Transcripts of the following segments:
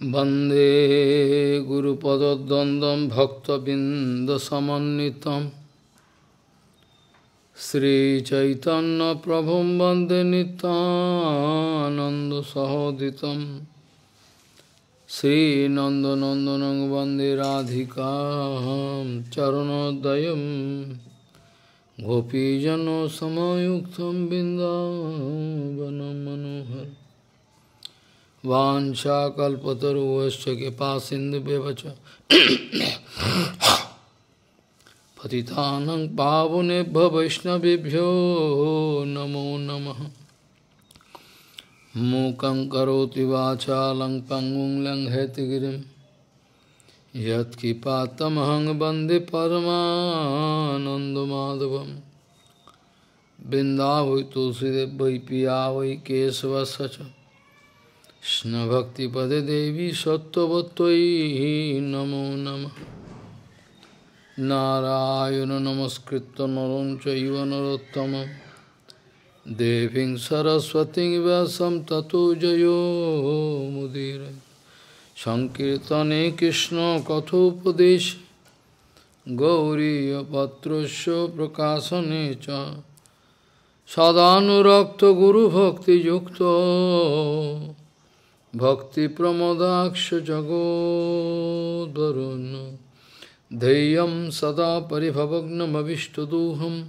Bande Guru Padadandam Bhakta Bindasamanitam Sri Chaitanya Prabhum Bande Nitananda Sahoditam Sri Nanda Nandanang Bande Radhikam Charanodayam Gopijano Samayuktam Bindavanam Manohar Vancha kalpataruvaśca kṛpāsindhubhyo patitānaṁ pāvanebhyo vaiṣṇavebhyo namo namah Mūkaṁ karoti vācālaṁ paṅguŋ laṁ hetigirim yat kṛpātamahaṁ vande paramānandamādhavam Vrindāvai tulsidevvai piyāvai kesavasya Krishna Bhakti Pade Devi Sattvatvai Namo Namah Narayana Namaskritta Naram Chaiva Narottamam Devim Saraswati Vyasam Tato Jayo Mudire Sankirtane Krishna Kathopadesh Gauriya Patrasya Prakasanecha Sadhanurakta Guru Bhakti Yukta Bhakti Pramodaksha Jagodarun Deyam Sada Paribhavagnam Avishtaduham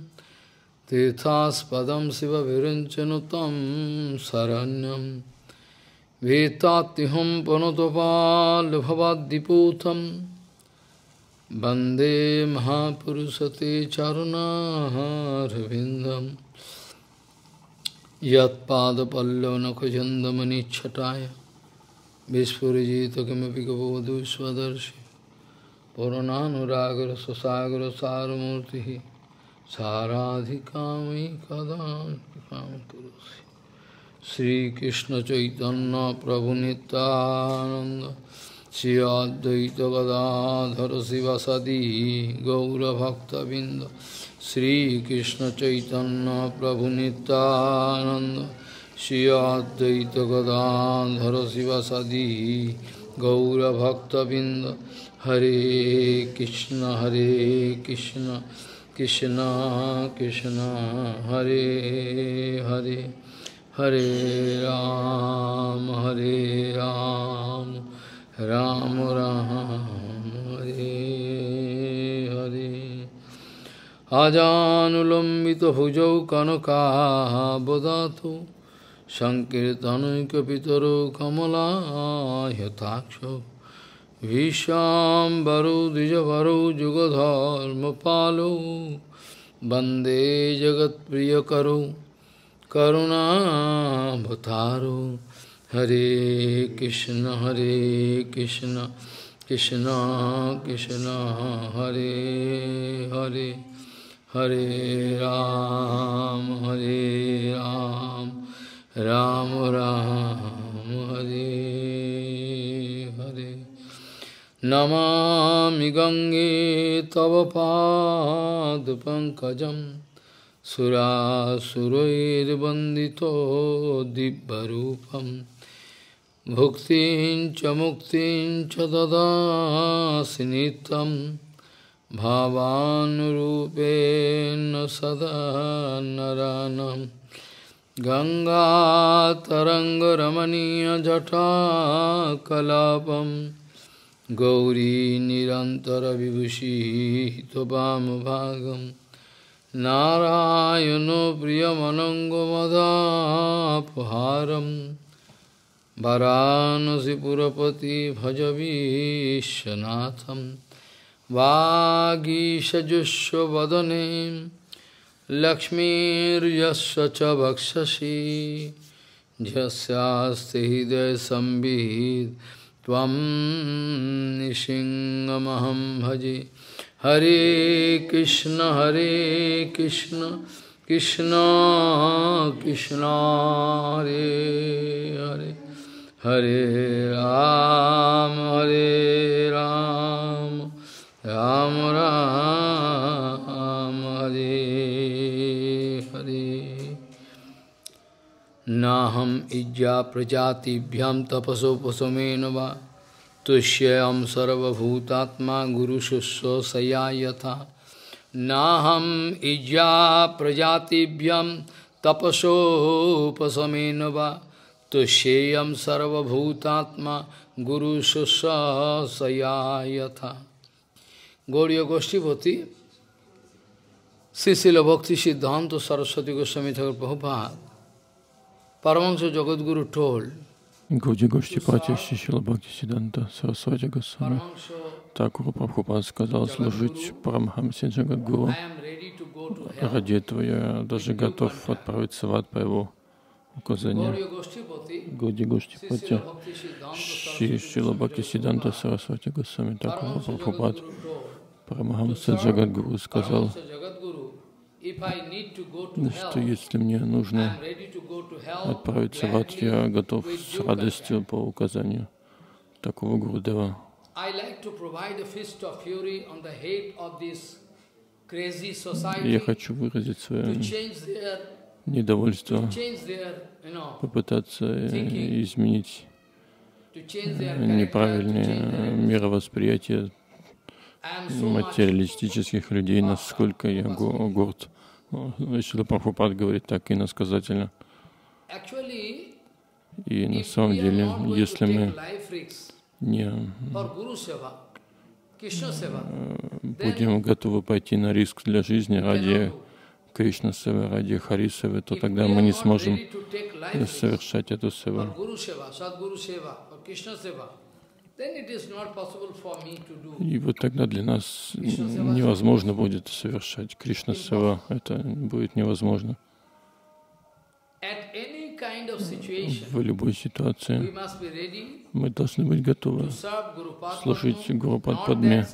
Tethas Padam Siva Viranchanatam Saranyam Vetatiham Panotopal Bhavadiputam Bande Mahapurusate Charuna Ravindam Yat Pada Pallona Kajandamani Chataya Vishpurijita Kamapi Gavodu Swadarshi Purananuragra Sasagra Saramurti Saradhikami Kadam Kurusi Sri Krishna Chaitanya Prabhunitananda Sri Advaita Gadadhara Sivasadi Gaura Bhakta Binda Sri Krishna Chaitanya Prabhunitananda Shri Advaita Gadadhara Sivasadi Gaura Bhakta Binda Hare Krishna Krishna Krishna Hare Hare Hare Ram Ram Ram Hare Hare Ajanulambita bhujau kanaka bodhatu Sankirtanaika pitaro kamala yataksho Vishambaro dijavaro jugadharma palo Bande jagat priyakaro karuna bhataro Hare Krishna Krishna Krishna Hare Hare Hare Ram Ram Ram Hare Hare Namami Gange Tava Pad Pankajam Surasurair Bandito Dibbarupam Bhuktin Cha Muktin Cha Dadasinitam Bhavanurupena Sada Naranam Ganga Taranga Ramaniya Jata Kalapam Gauri Nirantara Vibhushi Tobam Bhagam Narayano Priyamanango Madhapaharam Varanasi Purapati Bhajavishanatham Vagishajusho Vadanem Lakshmir yasya ca bhakshashi jasyaste hidaya sambhid tvam nishingamaham bhaji Hare Krishna Krishna Krishna Hare Hare Hare Ram Ram Ram Hare Hare Naham ijja prajatibhyam tapaso pasomena va Tushayam sarvabhutatma guru shusho sayayata Naham ijya prajatibhyam tapaso pasamenava Tushayam sarvabhutatma guru shusho sayayata Gauriya Goshtipati Sisila Bhakti Siddhanta Saraswati Goswami Thakur Prabhupada Paramahansa Jagadguru told Гауди Гоштипати Шрила Бхактисиддханта Сарасвати Госвами Тхакур Прабхупад сказал: служить Парамахамсе Джагадгуру. Ради этого я даже готов отправиться в ад по его указанию. Гауди Гоштипати Шрила Бхактисиддханта Сарасвати Госвами Тхакур Прабхупад Парамахамсе Джагадгуру сказал, что если мне нужно отправиться в ад, я готов с радостью по указанию такого Гурудева. Я хочу выразить свое недовольство, попытаться изменить неправильное мировосприятие материалистических людей, насколько я горд. Шрила Прабхупад говорит так иносказательно. И на самом деле, если мы не будем готовы пойти на риск для жизни ради Кришна-севы, ради Хари-севы, то тогда мы не сможем совершать эту севу. И вот тогда для нас невозможно будет совершать Кришна-сева. Это будет невозможно. В любой ситуации мы должны быть готовы служить Гурупадпадме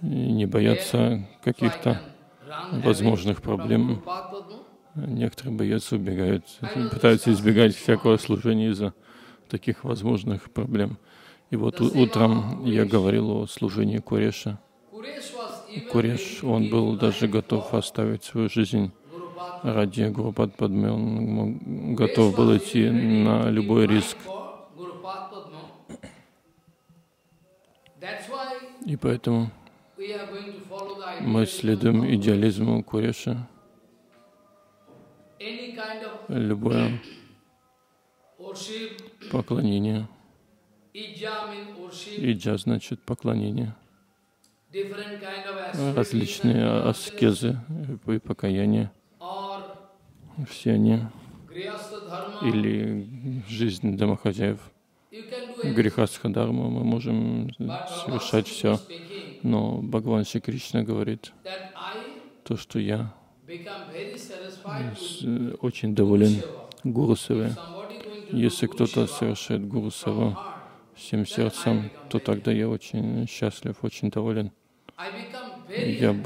и не бояться каких-то возможных проблем. Некоторые боятся, убегают, пытаются избегать всякого служения из-за таких возможных проблем. И вот утром я говорил о служении Куреша. Куреш, он был даже готов оставить свою жизнь ради Гурупадпадмы. Он готов был идти на любой риск. И поэтому мы следуем идеализму Куреша. Любое поклонение. Иджа значит поклонение. Различные аскезы и покаяния. Все они. Или жизнь домохозяев. Грихастха-дарма мы можем совершать все. Но Бхагаван Шри Кришна говорит, то, что я очень доволен Гурусевой. Если кто-то совершает Гурусеву всем сердцем, то тогда я очень счастлив, очень доволен. Я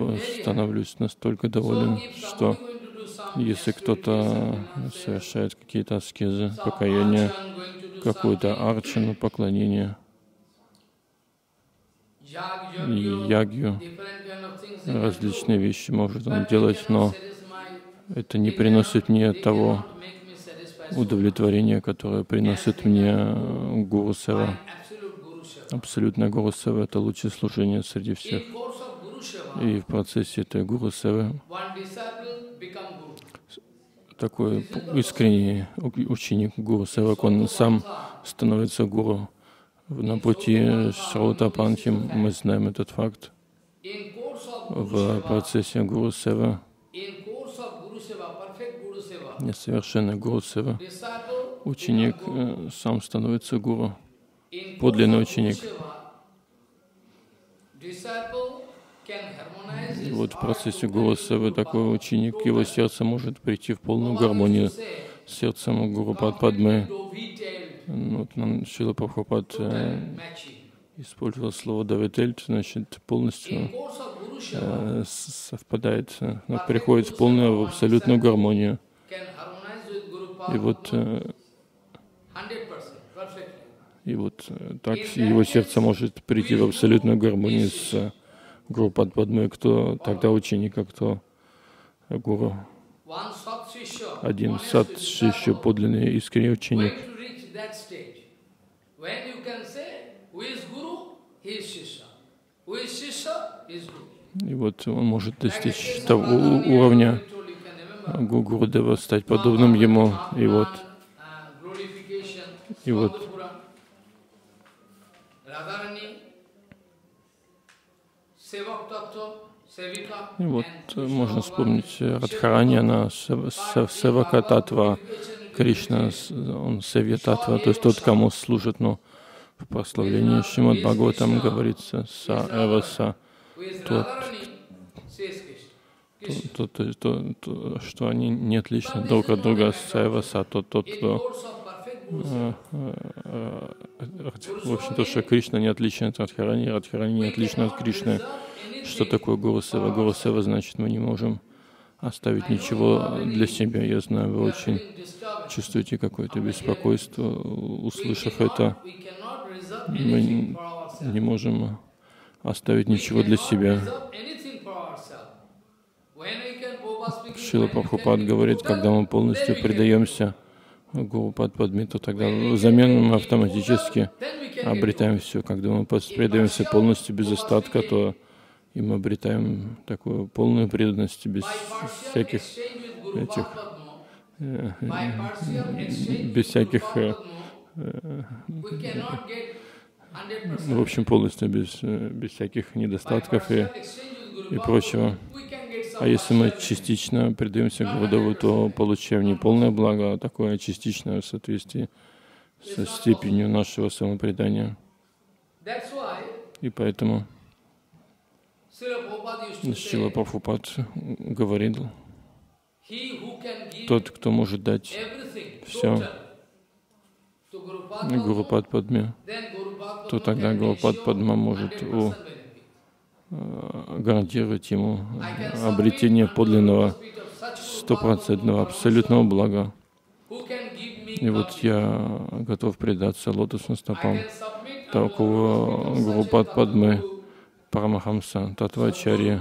становлюсь настолько доволен, что если кто-то совершает какие-то аскезы, покаяние, какую-то арчану, поклонение, ягью, различные вещи может он делать, но это не приносит мне того удовлетворение, которое приносит мне Гурусева. Абсолютно Гурусева — это лучшее служение среди всех. И в процессе этой Гурусевы такой искренний ученик Гурусева, он сам становится гуру. На пути Шраутапанхи мы знаем этот факт. В процессе Гурусева, несовершенный Гурусева, ученик сам становится гуру, подлинный ученик. И вот в процессе Гурусевы такой ученик, его сердце может прийти в полную гармонию с сердцем Гурупадпадмы. Вот Шрила Прабхупад использовал слово «даветельт», значит, полностью совпадает, приходит в полную, в абсолютную гармонию. И вот, так его сердце может прийти в абсолютную гармонию с Гурупадпадмой, кто тогда ученик, а кто гуру. Один сад еще подлинный искренний ученик. И вот он может достичь того уровня Гурудева, стать подобным ему. И вот можно вспомнить Радхарани, она Севака Татва, Кришна, он Севья Татва, то есть тот, кому служит, но в прославлении Шримад Бхагаватам говорится Са Эваса, тот, что они не отличны друг от друга, Са Эваса, тот, кто... В общем, то, что Кришна не отличен от Радхарани, Радхарани не отличен от Кришны. Что такое Гуру Сева? Гуру Сева значит, мы не можем оставить ничего для себя. Я знаю, вы очень чувствуете какое-то беспокойство, услышав это. Мы не можем оставить ничего для себя. Шрила Прабхупад говорит, когда мы полностью предаемся Гурупад Падмиту, тогда взамен мы автоматически обретаем все. Когда мы предаемся полностью без остатка, то и мы обретаем такую полную преданность без всяких этих, в общем, полностью без всяких недостатков и прочего. А если мы частично предаемся Гурудеву, то получаем не полное благо, а такое частичное в соответствии со степенью нашего самопредания. И поэтому Шрила Прабхупад говорил, тот, кто может дать все Гурупад Падме, то тогда Гурупад Падма может гарантировать ему обретение подлинного, стопроцентного, абсолютного блага. И вот я готов предаться лотосным стопам такого Гурупад Падмы Парамахамса, Татвачарьи.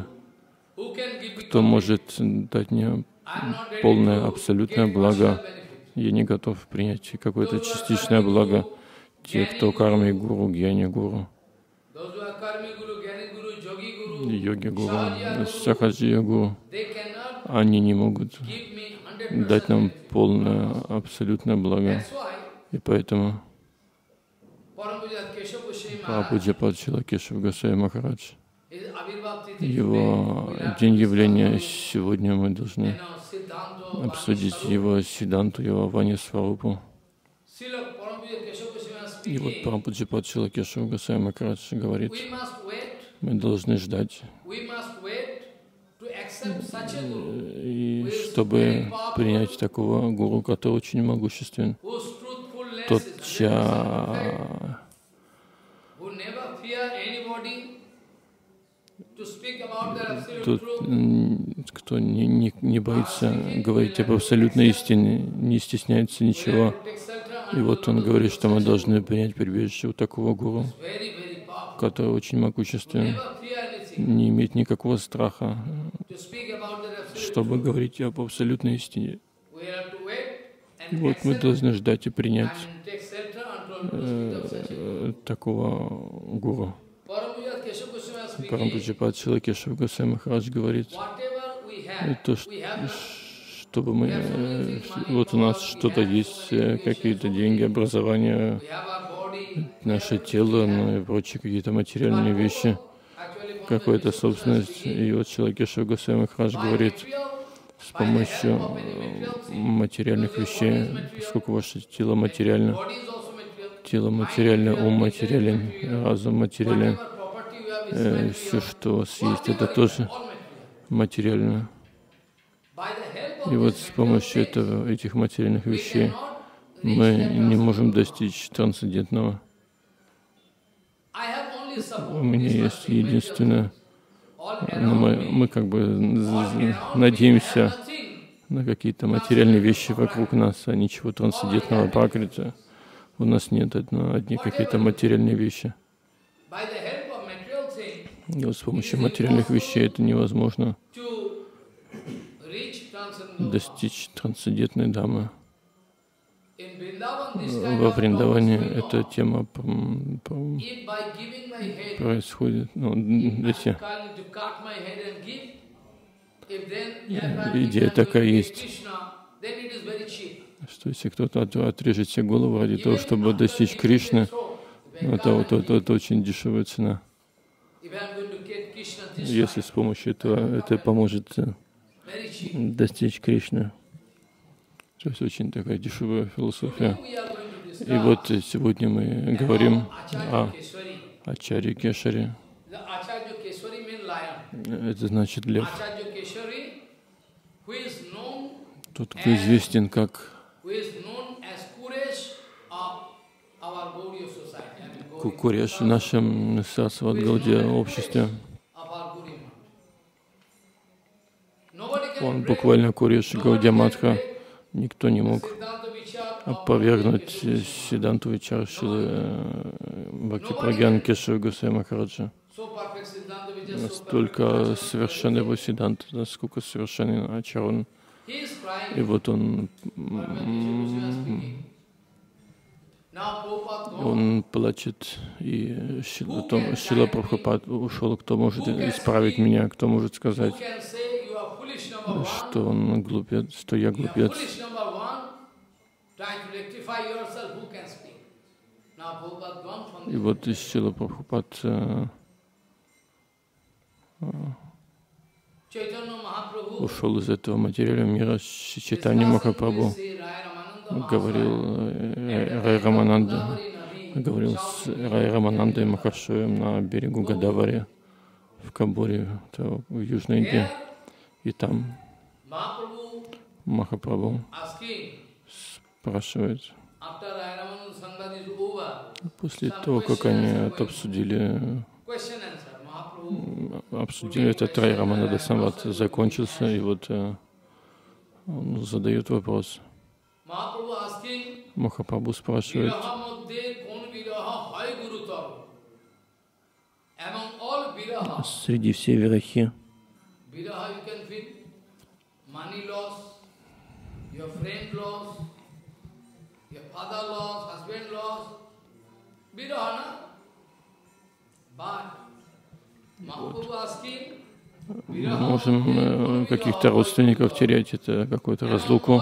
Кто может дать мне полное, абсолютное благо? Я не готов принять какое-то частичное благо. Те, кто карми гуру, гьяни гуру, йоги-гуру, сахаджи-гуру, они не могут дать нам полное, абсолютное благо. И поэтому Прабхупада Парампуджья Кешав Госвами Махарадж, его день явления, сегодня мы должны обсудить его Сидданту, его Ванисварупу. И вот Прабхупада Парампуджья Кешав Госвами Махарадж говорит, мы должны ждать, и чтобы принять такого гуру, который очень могуществен, тот, чья тот, кто не боится говорить об абсолютной истине, не стесняется ничего. И вот он говорит, что мы должны принять прибежище у такого гуру, который очень могуществен, не имеет никакого страха, чтобы говорить об абсолютной истине. И вот мы должны ждать и принять такого гуру. Парампуджья Парампуджья Кешав Госвами Махарадж говорит, то, чтобы мы, вот у нас что-то есть, какие-то деньги, образование, наше тело, ну и прочие какие-то материальные вещи, какая-то собственность. И вот Шрила Кешав Госвами Махарадж говорит, с помощью материальных вещей, поскольку ваше тело материально, ум материален, разум материален, все, что у вас есть, это тоже материально. И вот с помощью этих материальных вещей мы не можем достичь трансцендентного. У меня есть единственное, мы как бы надеемся на какие-то материальные вещи вокруг нас, а ничего трансцендентного, пракриты у нас нет, одни какие-то материальные вещи. И вот с помощью материальных вещей это невозможно достичь трансцендентной дамы. Во Вриндаване эта тема происходит. Ну, если идея такая есть, что если кто-то отрежет себе голову ради того, чтобы достичь Кришны, это очень дешевая цена. Если с помощью этого это поможет достичь Кришны. То есть очень такая дешевая философия. И вот сегодня мы говорим о Ачарье Кешари. Это значит лев. Тот, кто известен как Куреш в нашем Сасват-Гаудия обществе. Он буквально Куреш Гаудия Матха. Никто не мог опровергнуть Сидданту Вичар Шилы Бхактипрагьян Кешава Госвами Махараджа. Настолько совершен его Сиддханта, насколько совершенен Ачарья. И вот он плачет, и Шрила Прабхупад ушел, кто может исправить меня, кто может сказать, что он глупец, что я глупец. И вот Шрила Прабхупад ушел из этого материального мира. Чайтанья Махапрабху говорил с Рай Раманандой Махаршоем на берегу Годавари в Камборе, в Южной Индии. И там Махапрабху спрашивает, после того, как они обсудили этот Рай Рамананда Самват закончился, и вот он задает вопрос. Махапрабху спрашивает, среди всей вирахи, вот. Мы можем каких-то родственников терять, это какую-то разлуку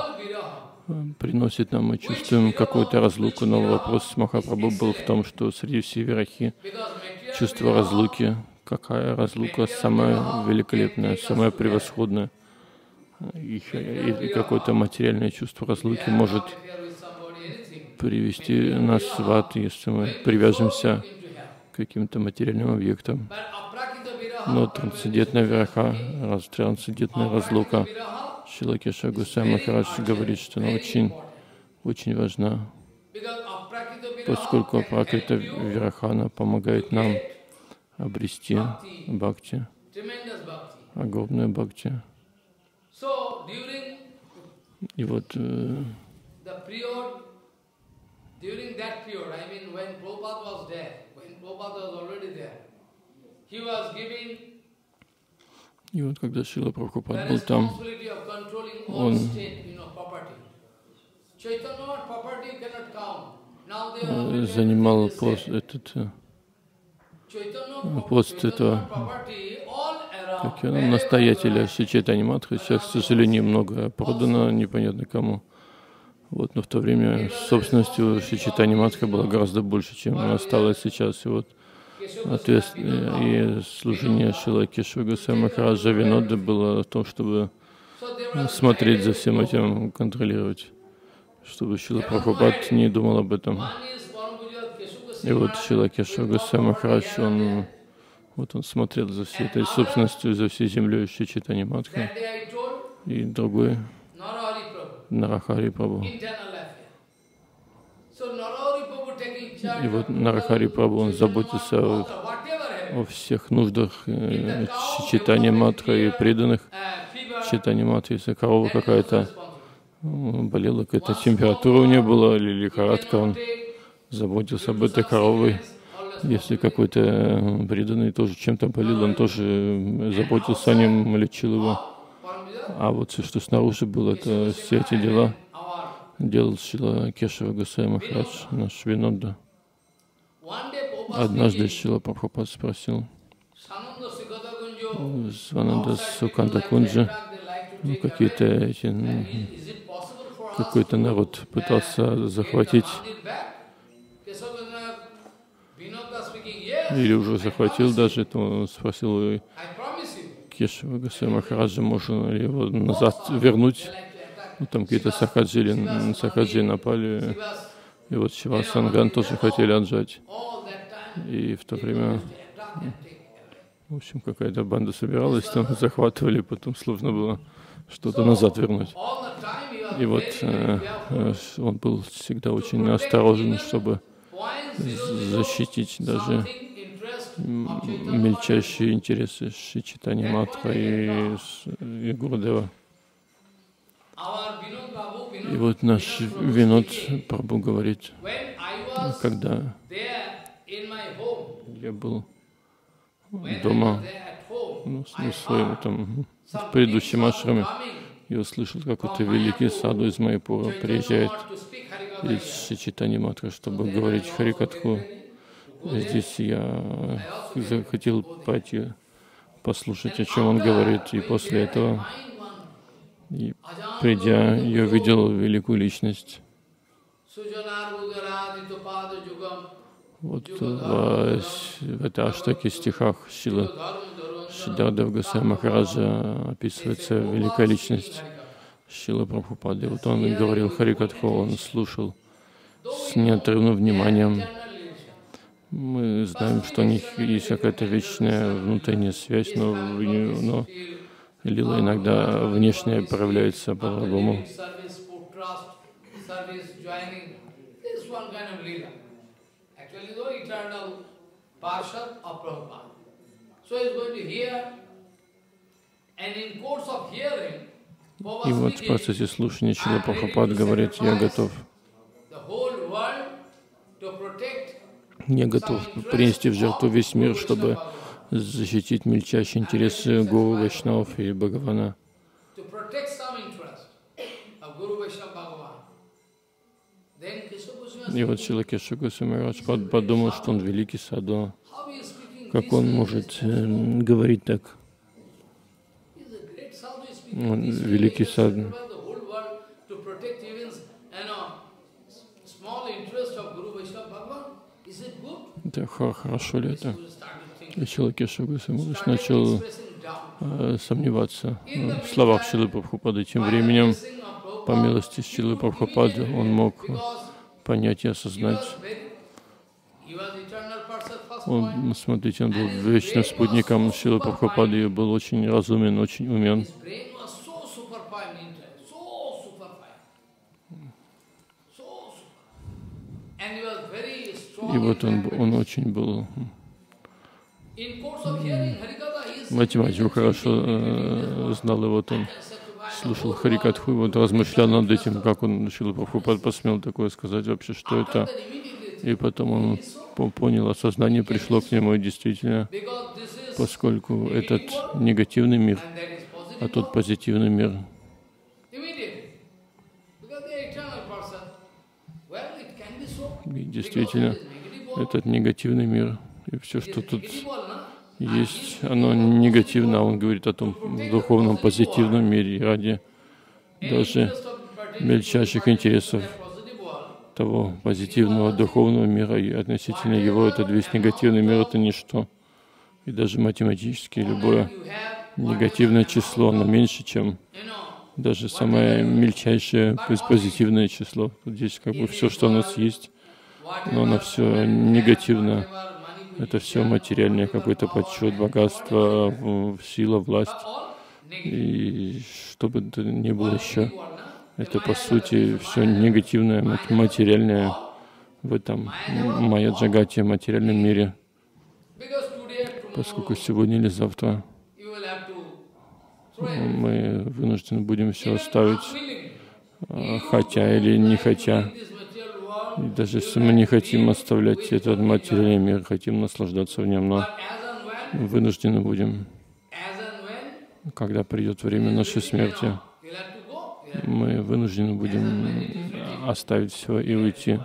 приносит нам, мы чувствуем какую-то разлуку, но вопрос Махапрабху был в том, что среди всей вирахи чувство разлуки, какая разлука самая великолепная, самая превосходная. И какое-то материальное чувство разлуки может привести нас в ад, если мы привяжемся к каким-то материальным объектам. Но трансцендентная вираха, трансцендентная разлука, Шрила Кешава Госвами Махарадж говорит, что она очень, очень важна, поскольку апракрита вираха, она помогает нам обрести бхакти, огромную бхакти. И вот когда Шрила Прабхупад был там, он занимал пост этого, как я, настоятеля Чайтанья Мадхи. Сейчас, к сожалению, многое продано, непонятно кому. Вот, но в то время собственностью Чайтанья Мадхи было гораздо больше, чем она стала сейчас. И вот и служение Шрилы Кешава Госвами Махараджа Винода было в том, чтобы смотреть за всем этим, контролировать, чтобы Шрила Прабхупад не думал об этом. И вот Шрила Кешава Госвами Махарадж, он смотрел за всей этой собственностью, за всей землей Чайтанья Мадхи и другой Нарахари Прабху. И вот Нарахари Прабху, он заботился о всех нуждах Чайтанья Мадхи и преданных Чайтанья Мадхи. Если корова какая-то болела, какая-то температура у нее была или лихорадка, он заботился об этой корове. Если какой-то преданный тоже чем-то болел, он тоже заботился о нем, лечил его. А вот все, что снаружи было, это все эти дела делал Шила Кешава Госвами Махарадж, наш Винодда. Однажды Шила Прабхупад спросил Свананда Суканда Кунджи, какой-то народ пытался захватить или уже захватил даже, то спросил Кешава Госвами Махараджа, можно ли его назад вернуть. Ну, там какие-то сахаджи напали, и вот Шива Санган тоже хотели отжать. И в то время, в общем, какая-то банда собиралась, там захватывали, потом сложно было что-то назад вернуть. И вот он был всегда очень осторожен, чтобы защитить даже мельчайшие интересы Шри Чайтани Матха и Гурудева. И вот наш Винод Прабху говорит, когда я был дома, ну, в предыдущем ашраме, я услышал, как это великий саду из Майпура приезжает из Шри Чайтани Матха, чтобы говорить Харикатху. Здесь я захотел пойти послушать, о чем он говорит, и после этого, и придя, я видел великую личность. Вот в этой аштаке стихах Шрила Сиддхарта Госвами Махараджа описывается великая личность Шрила Прабхупады. Вот он говорил Харикатху, он слушал с неотрывным вниманием. Мы знаем, что у них есть какая-то вечная внутренняя связь, но лила иногда внешне проявляется по-другому. И вот в процессе слушания Шрила Прабхупад говорит, я готов принести в жертву весь мир, чтобы защитить мельчайшие интересы Гуру Вайшнавов и Бхагавана. И вот Шрила Кешава Госвами Махарадж подумал, что он великий саду. Как он может говорить так? Он великий саду. Да, хорошо ли это? Шрила Кешава Госвами Махарадж начал сомневаться в словах Шрилы Прабхупады. Тем временем, по милости Шрилы Прабхупады, он мог понять и осознать. Он, смотрите, он был вечным спутником Шрилы Прабхупады и был очень разумен, очень умен. И вот он очень был математику хорошо знал, и вот он слушал Харикатху, и вот размышлял над этим, как он Шрила Прабхупад посмел такое сказать вообще, что это. И потом он понял, осознание пришло к нему, и действительно, поскольку этот негативный мир, а тот позитивный мир. И действительно, этот негативный мир, и все, что тут есть, оно негативно, а он говорит о том духовном, позитивном мире, ради даже мельчайших интересов того позитивного духовного мира, и относительно его этот весь негативный мир — это ничто. И даже математически любое негативное число, оно меньше, чем даже самое мельчайшее позитивное число. Здесь как бы все, что у нас есть, но оно все негативно. Это все материальное, какой-то подсчет, богатство, сила, власть. И что бы это ни было еще, это по сути все негативное, материальное в этом Майя Джагате, материальном мире. Поскольку сегодня или завтра мы вынуждены будем все оставить, хотя или не хотя. И даже если мы не хотим оставлять этот материальный мир, хотим наслаждаться в нем, но вынуждены будем, когда придет время нашей смерти, мы вынуждены будем оставить все и уйти.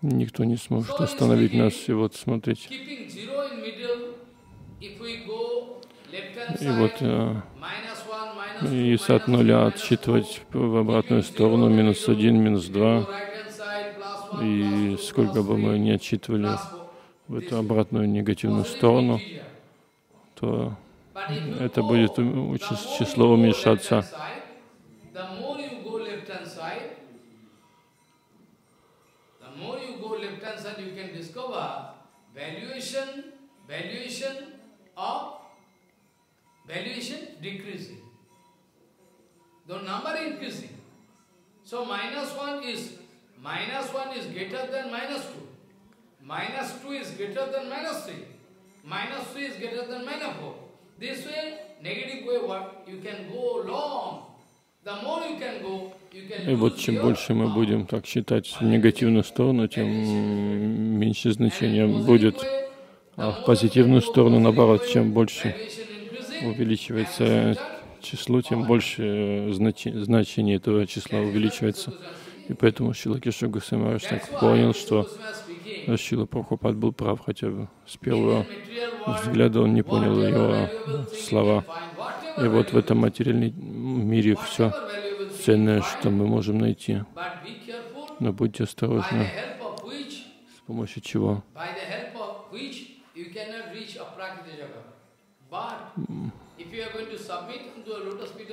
Никто не сможет остановить нас. И вот смотрите. И вот если от нуля отсчитывать в обратную сторону, -1, -2. И сколько бы мы ни отсчитывали в эту обратную негативную сторону, то это будет число уменьшаться. -2 is greater than -3, -3 is greater than -4. This way, negative way what? You can go long. The more you can go, you can lose your power. И вот чем больше мы будем так считать негативную сторону, тем меньше значения будет. А в позитивную сторону, наоборот, чем больше увеличивается число, тем больше значение этого числа увеличивается. И поэтому Шрила Кешава Госвами Маharaj так понял, что Шрила Прабхупад был прав, хотя бы с первого взгляда он не понял его слова. И вот в этом материальном мире все ценное, что мы можем найти. Но будьте осторожны, с помощью чего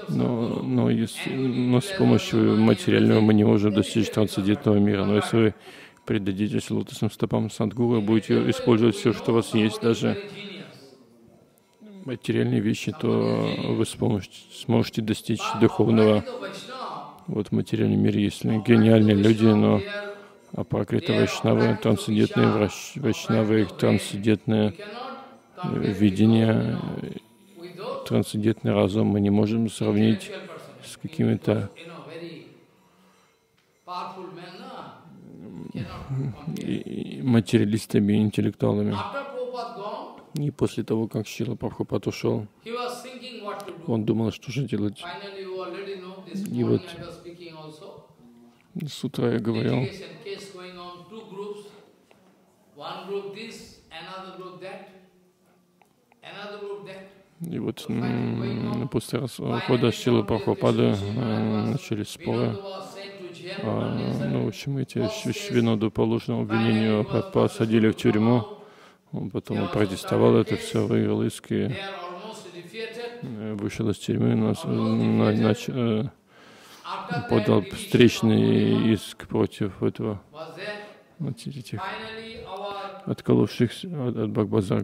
но с помощью материального мы не можем достичь трансцендентного мира. Но если вы предадитесь лотосным стопам Садгуру, будете использовать все, что у вас есть, даже материальные вещи, то вы сможете достичь духовного. Вот в материальном мире есть гениальные люди, но апракрита вайшнавы, трансцендентные вайшнавы, их трансцендентное видение, трансцендентный разум мы не можем сравнить с какими-то материалистами, интеллектуалами. И после того, как Шрила Прабхупад ушел, он думал, что же делать. И вот с утра я говорил, и вот после ухода Шрилы Прабхупады начались споры. Ну, в общем, эти Виноду по ложному обвинению посадили в тюрьму. Он потом протестовал, это все выиграл иск и вышел из тюрьмы. Подал встречный иск против этого, этих отколовшихся от Бхагбазар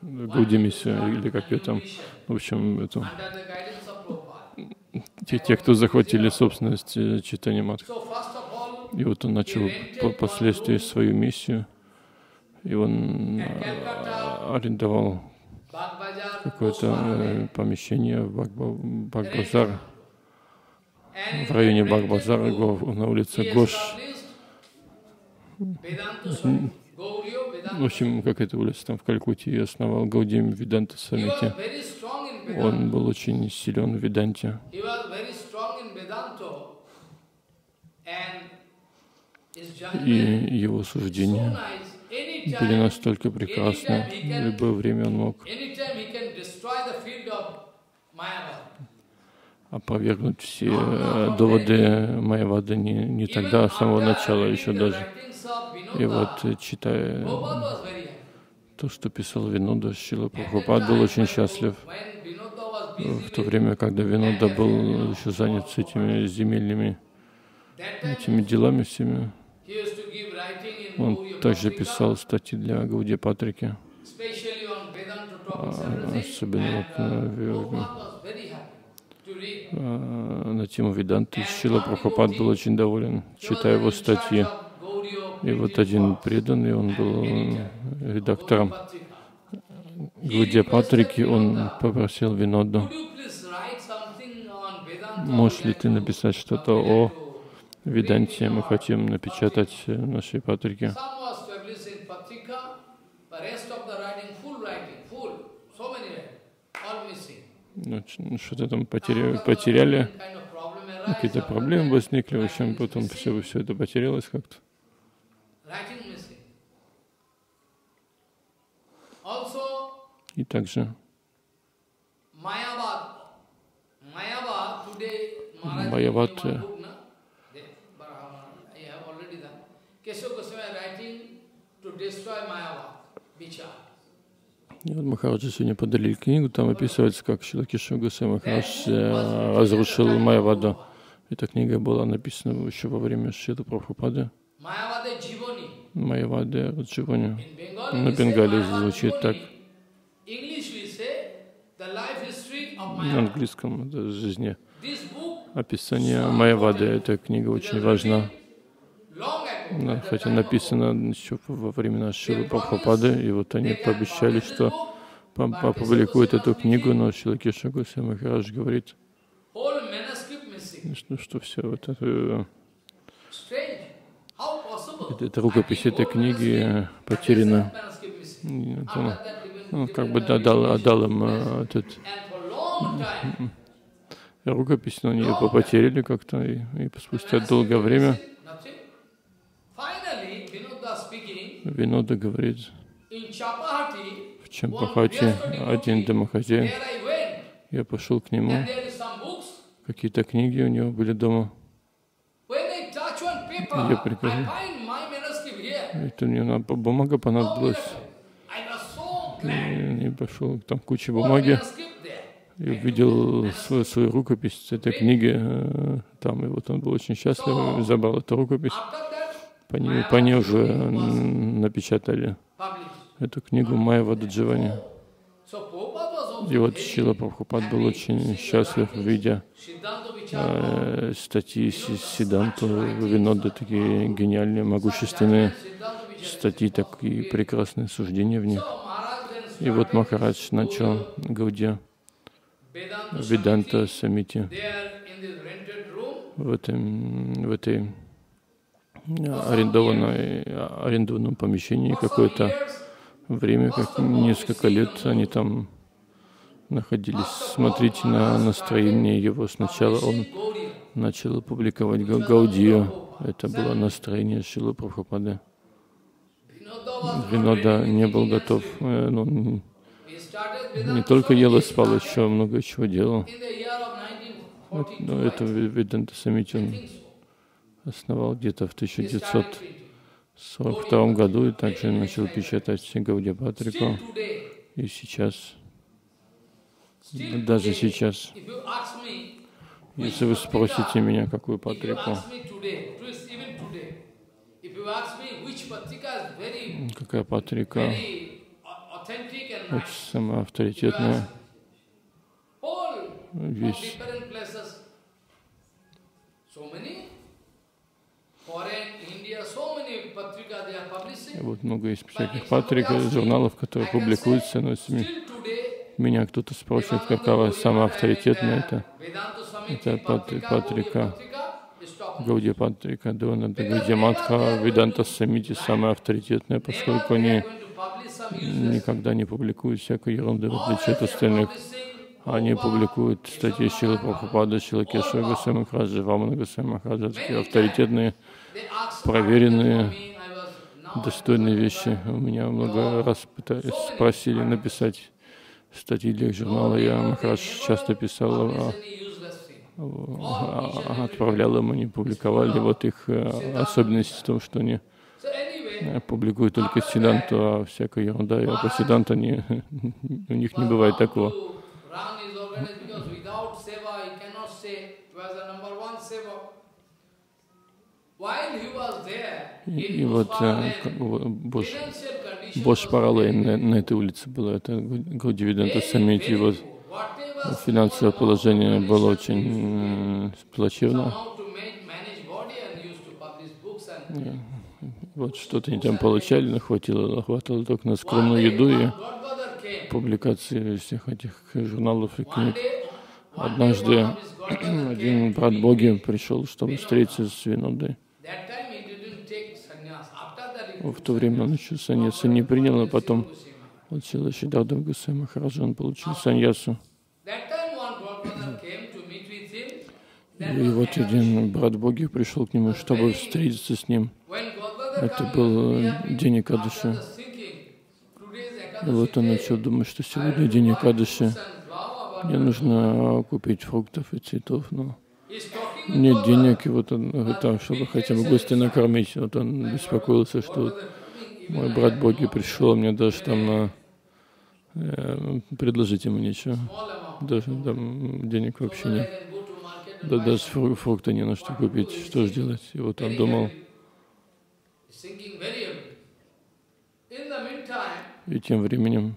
Гудимися, или как ее там, в общем, это, те, кто захватили собственность Чайтанья Мадхавы. И вот он начал впоследствии свою миссию, и он арендовал какое-то помещение в Бхагбазар, в районе Бхагбазара, на улице Гош. В общем, как эта улица там в Калькутте, ее основал Гаудим Веданта Самити. Он был очень силен в Веданте. И его суждения были настолько прекрасны, в любое время он мог опровергнуть все доводы Майявады не тогда, а с самого начала еще даже. И вот, читая то, что писал Винода, Шрила Прабхупад был очень счастлив. В то время, когда Винода был еще занят с этими земельными делами всеми, он также писал статьи для Гаудия Патрики, особенно на тему Веданты. Шрила Прабхупад был очень доволен, читая его статьи. И вот один преданный, он был редактором Гаудия Патрики, он попросил Виноду: «Можешь ли ты написать что-то о Веданте? Мы хотим напечатать в нашей Патрике». что-то там потеряли, какие-то проблемы возникли, в общем, потом все это потерялось как-то. И также Майавад, и вот Махараджи сегодня подарили книгу, там описывается, как Шрила Кешава Госвами Махарадж разрушил Майяваду. Эта книга была написана еще во время Шрилы Прабхупады. Майявада Дживони. На бенгале звучит так. На английском это жизни. Описание Майявады. Эта книга очень важна. Хотя написано еще во времена Шрилы Прабхупады, и вот они пообещали, что опубликуют эту книгу, но Шрила Кешава Госвами Махарадж говорит, что все вот эта рукопись этой книги потеряна. Он как бы отдал им этот рукопись, но они ее потеряли как-то, и спустя долгое время Винода говорит, в Чампахати один домохозяин, я пошел к нему, какие-то книги у него были дома. Я прикажу, это мне бумага понадобилась. И пошел, там куча бумаги, и увидел свою рукопись этой книги там, и вот он был очень счастлив, забрал эту рукопись. По ней уже напечатали эту книгу Майявада Дживани. И вот Шрила Прабхупад был очень счастлив, видя статьи Сиддханта Винода, такие гениальные, могущественные статьи, такие прекрасные суждения в них. И вот Махарадж начал Гауди Веданта Самити в этой арендованном помещении какое-то время, как несколько лет они там находились. Смотрите на настроение его. Сначала он начал публиковать Гаудию. Это было настроение Шрилы Прабхупады. Винода не был готов. Он не только ел и спал, еще много чего делал. Это Веданта Самити основал где-то в 1942 году и также начал печатать Гаудия Патрику. И сейчас, даже сейчас, если вы спросите меня, какую Патрику, какая Патрика самая авторитетная, весь вот много есть всяких патрик, журналов, которые публикуются, но если меня кто-то спросит, какова самая авторитетная, это патрика Гаудия Патрика, Дивананда Гаудия Матха, Веданта Самити самая авторитетная, поскольку они никогда не публикуют всякую ерунду, в отличие от остальных. Они публикуют статьи Шрилы Прабхупады, Шрила Кешава Госвами Махараджа, Вамана Госвами Махараджа, такие авторитетные, проверенные, достойные вещи. У меня много раз пытались, спросили написать статьи для их журнала. Я, Махарадж, часто писал, отправлял им, они публиковали. Вот их особенность в том, что они публикуют только Сиддханту, а всякая ерунда. А по Сиддханту у них не бывает такого. И вот Бош Паралей на этой улице было, это Гаудия Веданта Самити, вот финансовое положение было очень плачевно. Вот что-то они там получали, но хватало только на скромную еду и публикации всех этих журналов и книг. Однажды один брат Боги пришел, чтобы встретиться с Винодой. В то время он еще саньясу не принял, а потом Шрила Сиддхарта Госвами Махараджа, он получил саньясу. И вот один брат Боги пришел к нему, чтобы встретиться с ним. Это был день Экадаши. И вот он начал думать, что сегодня день Экадаши. Мне нужно купить фруктов и цветов, но нет денег. И вот он говорит, чтобы хотя бы гостей накормить. Вот он беспокоился, что мой брат Боги пришел, мне даже там предложить ему нечего. Даже там денег вообще нет. Да даже фрукты не на что купить, что же делать? И вот он думал. И тем временем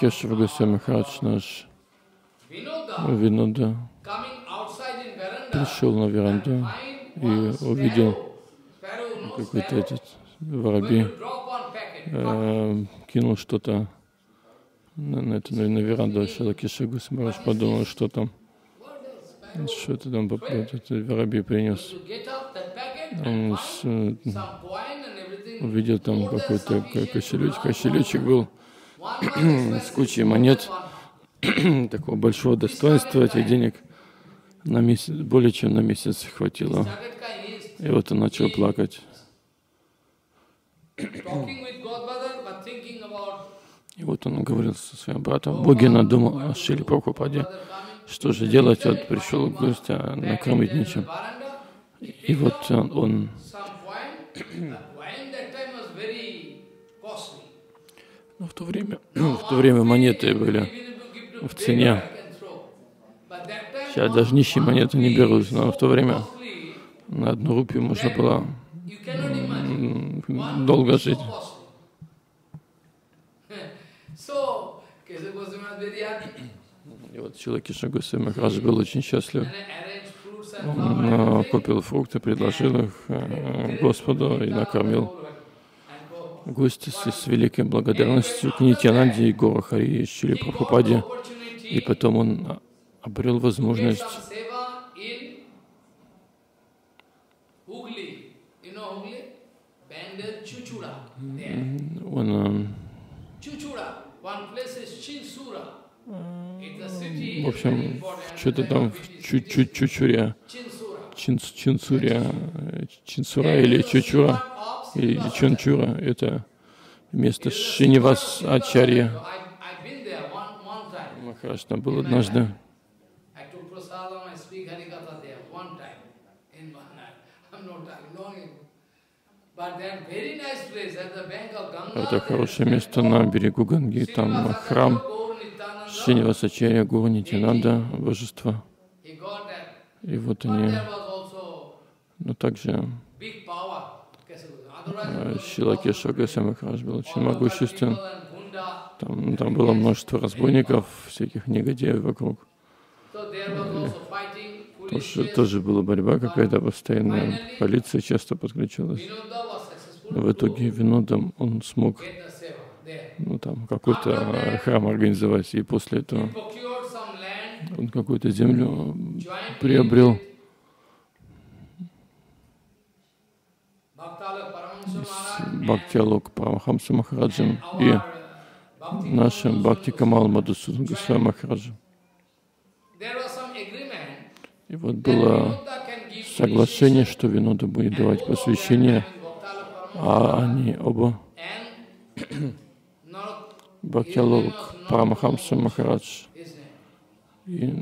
Кешава Госвами Махарадж, наш Винода, пришел на веранду и увидел, какой-то этот воробей кинул что-то на веранду. Кешава Госвами Махарадж подумал, что там, что это там этот воробей принес. Он увидел там какой-то кошелечек был с кучей монет такого большого достоинства. Этих денег на месяц, более чем на месяц хватило. И вот он начал плакать. И вот он говорил со своим братом. Боги надумал о Шриле Прабхупаде. Что же делать? Вот пришел гость, а накормить нечем. И вот он в то время монеты были в цене. Сейчас даже нищие монеты не берут, но в то время на одну рупию можно было долго жить. И вот человек Кешава Госвами Махарадж был очень счастлив. Он купил фрукты, предложил их Господу и накормил гостя с великой благодарностью к Нитьянанде и Гора Хари и Шриле Прабхупаде. И потом он обрел возможность в общем, что-то там Чинсура или Чучура, или Чунчура, это место Шинивас Ачарья Махарадж там был однажды. Это хорошее место на берегу Ганги, там храм Шиниваса Ачарья Гуру Нитьянанда, божество. И вот они, но также Шрила Кешава Госвами Махарадж был очень могуществен. Там было множество разбойников, всяких негодяев вокруг. Тоже была борьба какая-то постоянная, полиция часто подключилась. Но в итоге Винодом он смог какой-то храм организовать, и после этого он какую-то землю приобрел. Бхактиалок Парамахамса Махараджем и нашим Бхакти Камал Мадусудан Госвами Махараджем. И вот было соглашение, что Винода будет давать посвящение, а они оба, Бхактиалок Парамахамса Махарадж и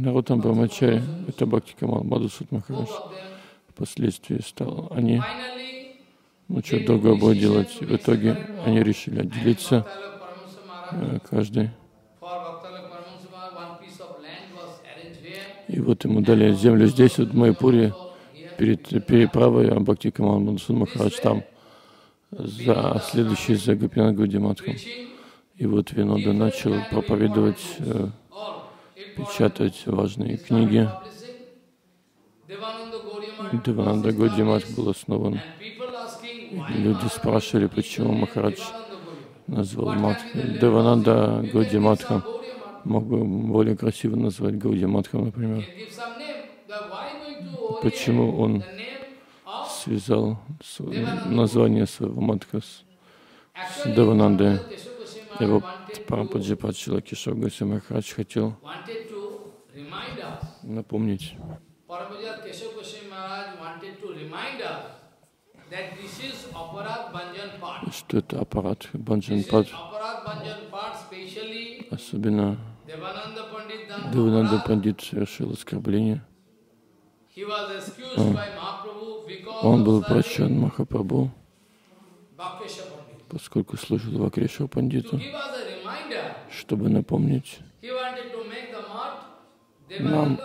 Нароттама Брахмачари, это Бхакти Камал Мадхусудан Махарадж, впоследствии стал. Они, что долго было делать, в итоге они решили отделиться, каждый. И вот ему дали землю здесь, вот в Майпуре, перед переправой, а Бхакти Камал Мадхусудан Махарадж там, следующий за Гопинат Гауди Матхом. И вот Винода начал проповедовать, печатать важные книги. Девананда Гауди Матх был основан. Люди спрашивали, почему Махарадж назвал Матха Девананда Гауди Матхом. Мог бы более красиво назвать Гауди Матхом, например. Почему он связал название своего Матха с Деванандой? И вот Прабхупада Патшила Кешав Госвами Махарадж хотел напомнить, что это аппарат Банджан-пад, особенно Девананда Пандит совершил оскорбление. Он был прощен Махапрабху, поскольку служил Вакреша Пандиту, чтобы напомнить нам.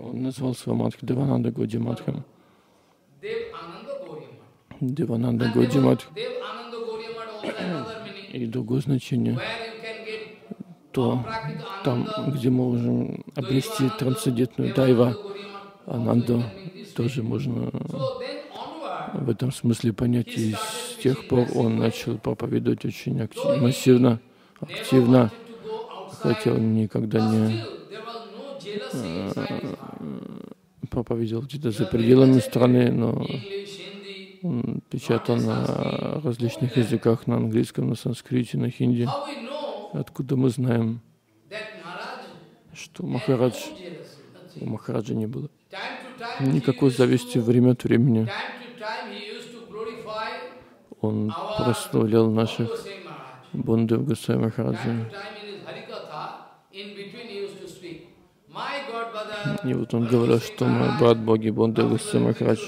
Он назвал свой матх Девананда Годи Матхом. Девананда Годи Матх. И другое значение. То, там, где мы можем обрести трансцендентную дайва, Ананду, тоже можно в этом смысле понять. И с тех пор он начал проповедовать очень активно, массивно, активно, хотя он никогда не проповедовал где-то за пределами страны, но он печатал на различных языках, на английском, на санскрите, на хинди. Откуда мы знаем, что Махарадж, у Махараджа не было никакой зависти время от времени. Он прославлял наших Бандев Госвами Махараджа. И вот он говорил, что мой брат Боги Бандев Госвами Махарадж,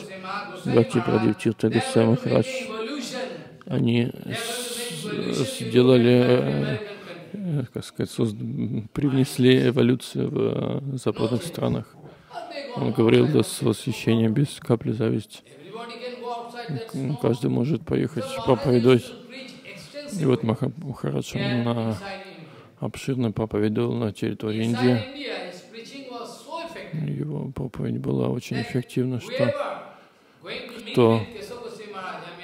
Бхакти Прадип Тиртха Госвами Махарадж, они сделали, как сказать, привнесли эволюцию в западных странах. Он говорил да, с восхищением, без капли зависти. Каждый может поехать проповедовать. И вот Махарадж обширно проповедовал на территории Индии. Его проповедь была очень эффективна, что кто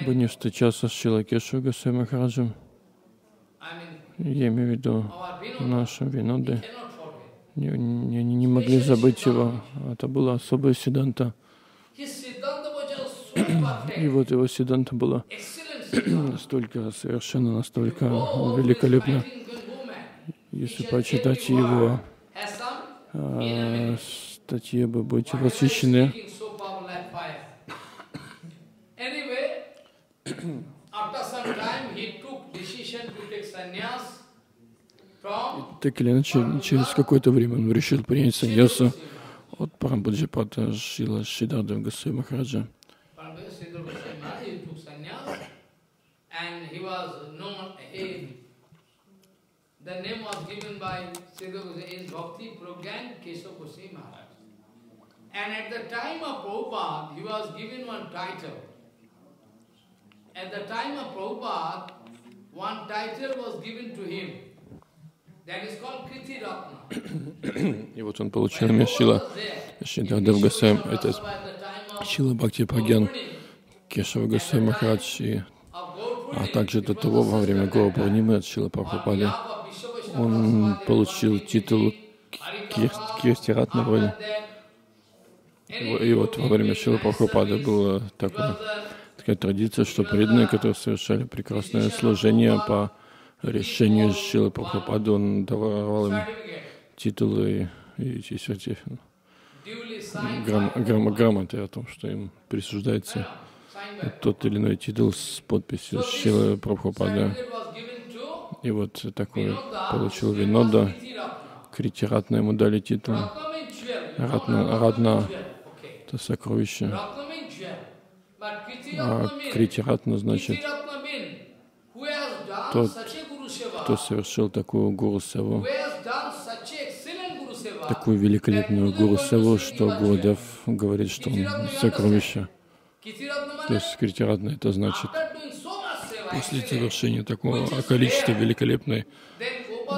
бы не встречался с Шрила Кешава Госвами Махараджем, я имею в виду наши Виноды, они не могли забыть его. Это была особая сиданта. И вот его сиданта была настолько совершенно, настолько великолепна. Если почитать его статьи, вы будете восхищены. Так или иначе, через какое-то время он решил принять саньясу от Прабхупады Шрила Сиддхарта Госвами Махараджа. At the time of Prabhupada, one title was given to him. That is called Kriti Ratna. И вот он получил имя Шрила Сиддхарта Госвами. Это Шрила Бхакти Прадип Кешава Госвами Махарадж, а также до того, во время Гора Пурнимы от Шрила Прабхупады, он получил титул Кирти Ратна вроде. И вот во время Шрила Прабхупады было такое. Такая традиция, что преданные, которые совершали прекрасное служение по решению Шрилы Прабхупады, он давал им титулы и грамоты о том, что им присуждается тот или иной титул с подписью Шрилы Прабхупады. И вот такой получил Винода, Крити Ратна, ему дали титул. Ратна — это сокровище. А Крити Ратна значит тот, кто совершил такую гуру-севу, такую великолепную гуру-севу, что Гурудев говорит, что он сокровище. То есть Крити Ратна это значит после совершения такого количества великолепной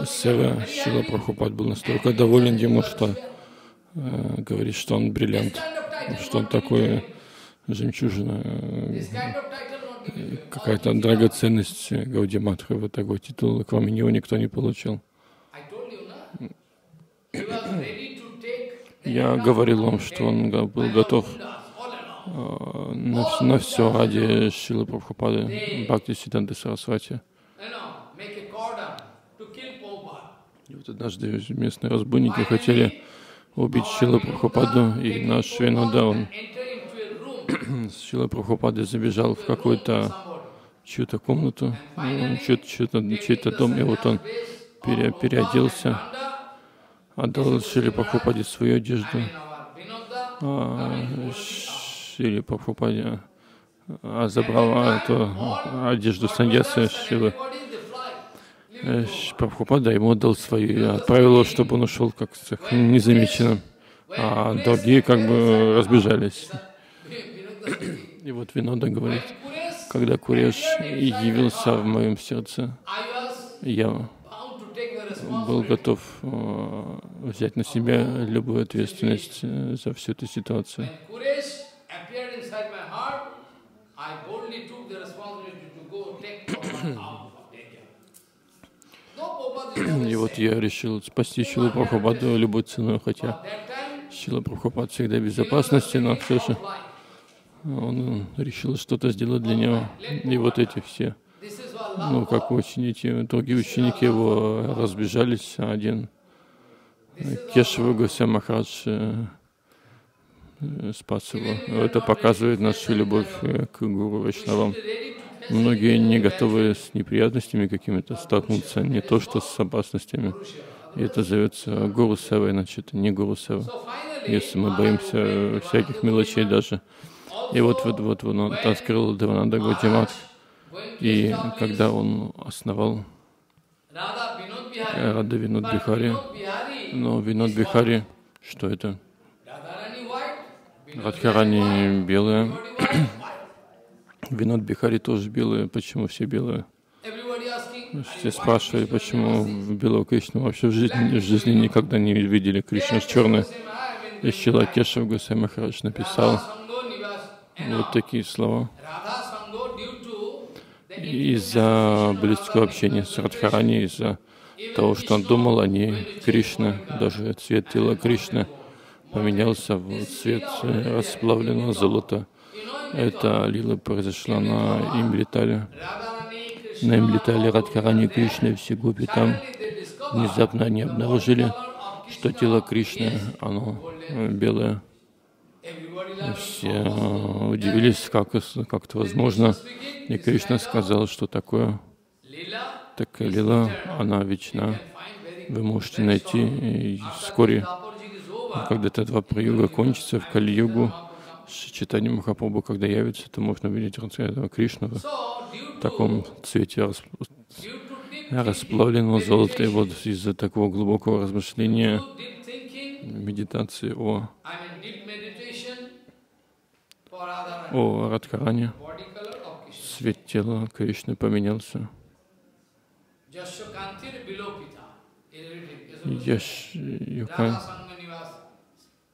севы, Шрила Прабхупад был настолько доволен ему, что говорит, что он бриллиант, что он такой жемчужина, какая-то драгоценность Гауди Матха, вот такой титул, кроме него никто не получил. Я говорил вам, что он был готов на все ради Шрилы Прабхупады, Бхакти Сиддханты Сарасвати. Вот однажды местные разбойники хотели убить Шрила Прабхупаду, и наш Шри Вриндаван с Шрилой Прабхупадой забежал в какую-то чью-то комнату, чей-то дом, и вот он переоделся, отдал Шриле Прабхупаде свою одежду, Шриле Прабхупаде забрала эту одежду саньясы Шрилы Прабхупада, ему отдал свою и отправил, чтобы он ушел как незамеченным, а другие как бы разбежались. И вот Винода говорит: когда Куреш явился в моем сердце, я был готов взять на себя любую ответственность за всю эту ситуацию. И вот я решил спасти Шрилу Прабхупаду любой ценой, хотя Шрила Прабхупада всегда в безопасности, но все же он решил что-то сделать для него. И вот эти все, ну, как очень эти другие ученики его разбежались, а один Кешава Госвами Махарадж спас его. Это показывает нашу любовь к Гуру Вайшнавам. Многие не готовы с неприятностями какими-то столкнуться, не то что с опасностями. И это зовется Гуру Сева, иначе это не Гуру Сева, если мы боимся всяких мелочей даже. И вот он открыл Девананда Гаудия Мат. И когда он основал Рада Винод Бихари, но Винод Бихари, что это? Радхарани белая. Винод Бихари тоже белые. Почему все белые? Все спрашивали, почему белого Кришну вообще в жизни никогда не видели. Кришна с черной. И Шрила Кешава Госвами Махарадж написал вот такие слова: из-за близкого общения с Радхарани, из-за того, что он думал о ней, Кришна, даже цвет тела Кришны поменялся в цвет расплавленного золота. Эта лила произошла на Имлитале. На Имлитале Радхарани, Кришна и все гопи там внезапно они обнаружили, что тело Кришны, оно белое. Все удивились, как это возможно. И Кришна сказал, что такое. Такая лила, она вечна. Вы можете найти и вскоре, когда этот Двапра-юга кончится, в Кали-югу, Чайтанья Махапрабху, когда явится, то можно увидеть Кришну в таком цвете расплавленного золота. И вот из-за такого глубокого размышления, медитации о Радхаране, цвет тела Кришны поменялся.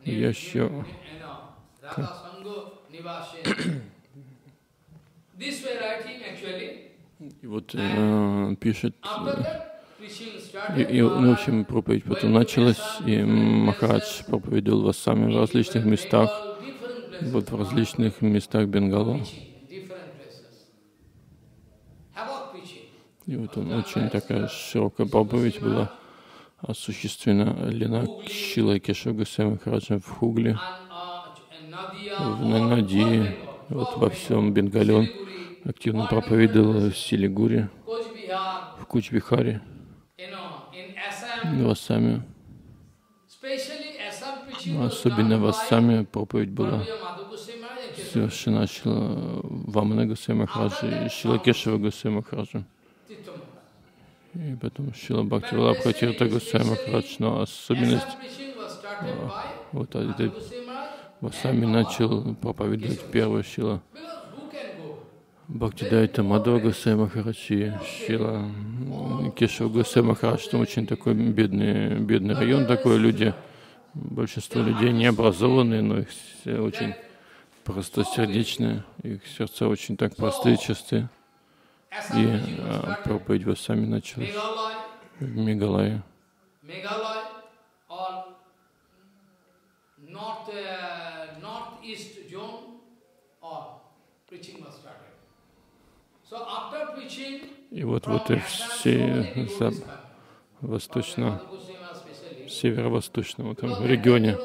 И вот пишет, в общем, проповедь потом началась, и Махарадж проповедовал вас сами в различных местах, вот в различных местах Бенгала. И вот он, очень такая широкая проповедь была осуществлена Лина Шрилой Кешава Госвами Махараджем в Хугли, в Нанадии, вот во всем Бенгале он активно проповедовал, в Силигури, в Куч-Бихаре, в Ассаме. Особенно в Ассаме проповедь была совершена Вамана Госвами Махараджа и Шрила Кешава Госвами Махараджа. И потом Шрила Бхакти Валабха Тиртха Госвами Махарадж. Но особенность, вот это Васами начал проповедовать первый Шрила Бхактидайта Мадхава Госвами Махарадж и Шрила Кешава Госвами Махарадж. Там очень такой бедный район, такой люди. Большинство людей не образованные, но их все очень простосердечные, их сердца очень так простые, чистые. И проповедь вас сами началась в Мегалае. И вот все восточного, северо-восточном этом регионе.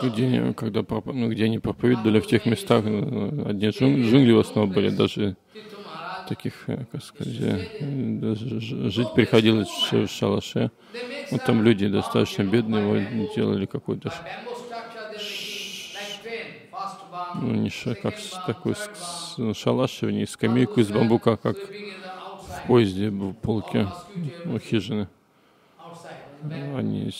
Где, когда, ну, где они проповедовали, в тех местах одни джунгли в основном были, даже таких, как сказать, жить приходилось в шалаше. Вот там люди достаточно бедные, делали какой-то, ну, не как такой шалаш, не скамейку из бамбука, как в поезде, в полке, у хижины. Они...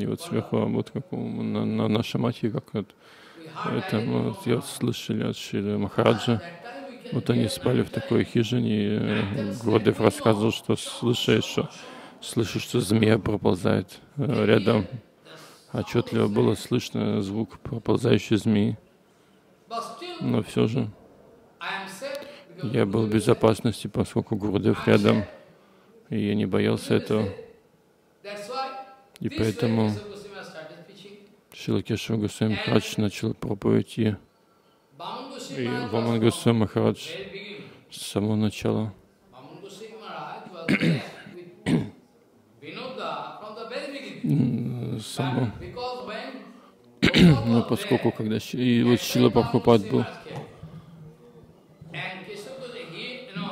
И вот сверху, вот как на нашей мате, как это, вот, я слышали от Шри Махараджа, вот они спали в такой хижине, и Гурдев рассказывал, что слышишь, что змея проползает рядом, отчетливо было слышно звук проползающей змеи, но все же я был в безопасности, поскольку Гурдев рядом, и я не боялся этого. И поэтому Шрила Кешава Госвами Махарадж начал проповедь, и Ваман Госвами Махарадж с самого начала самого. Но поскольку когда и вот Шрила Прабхупад был,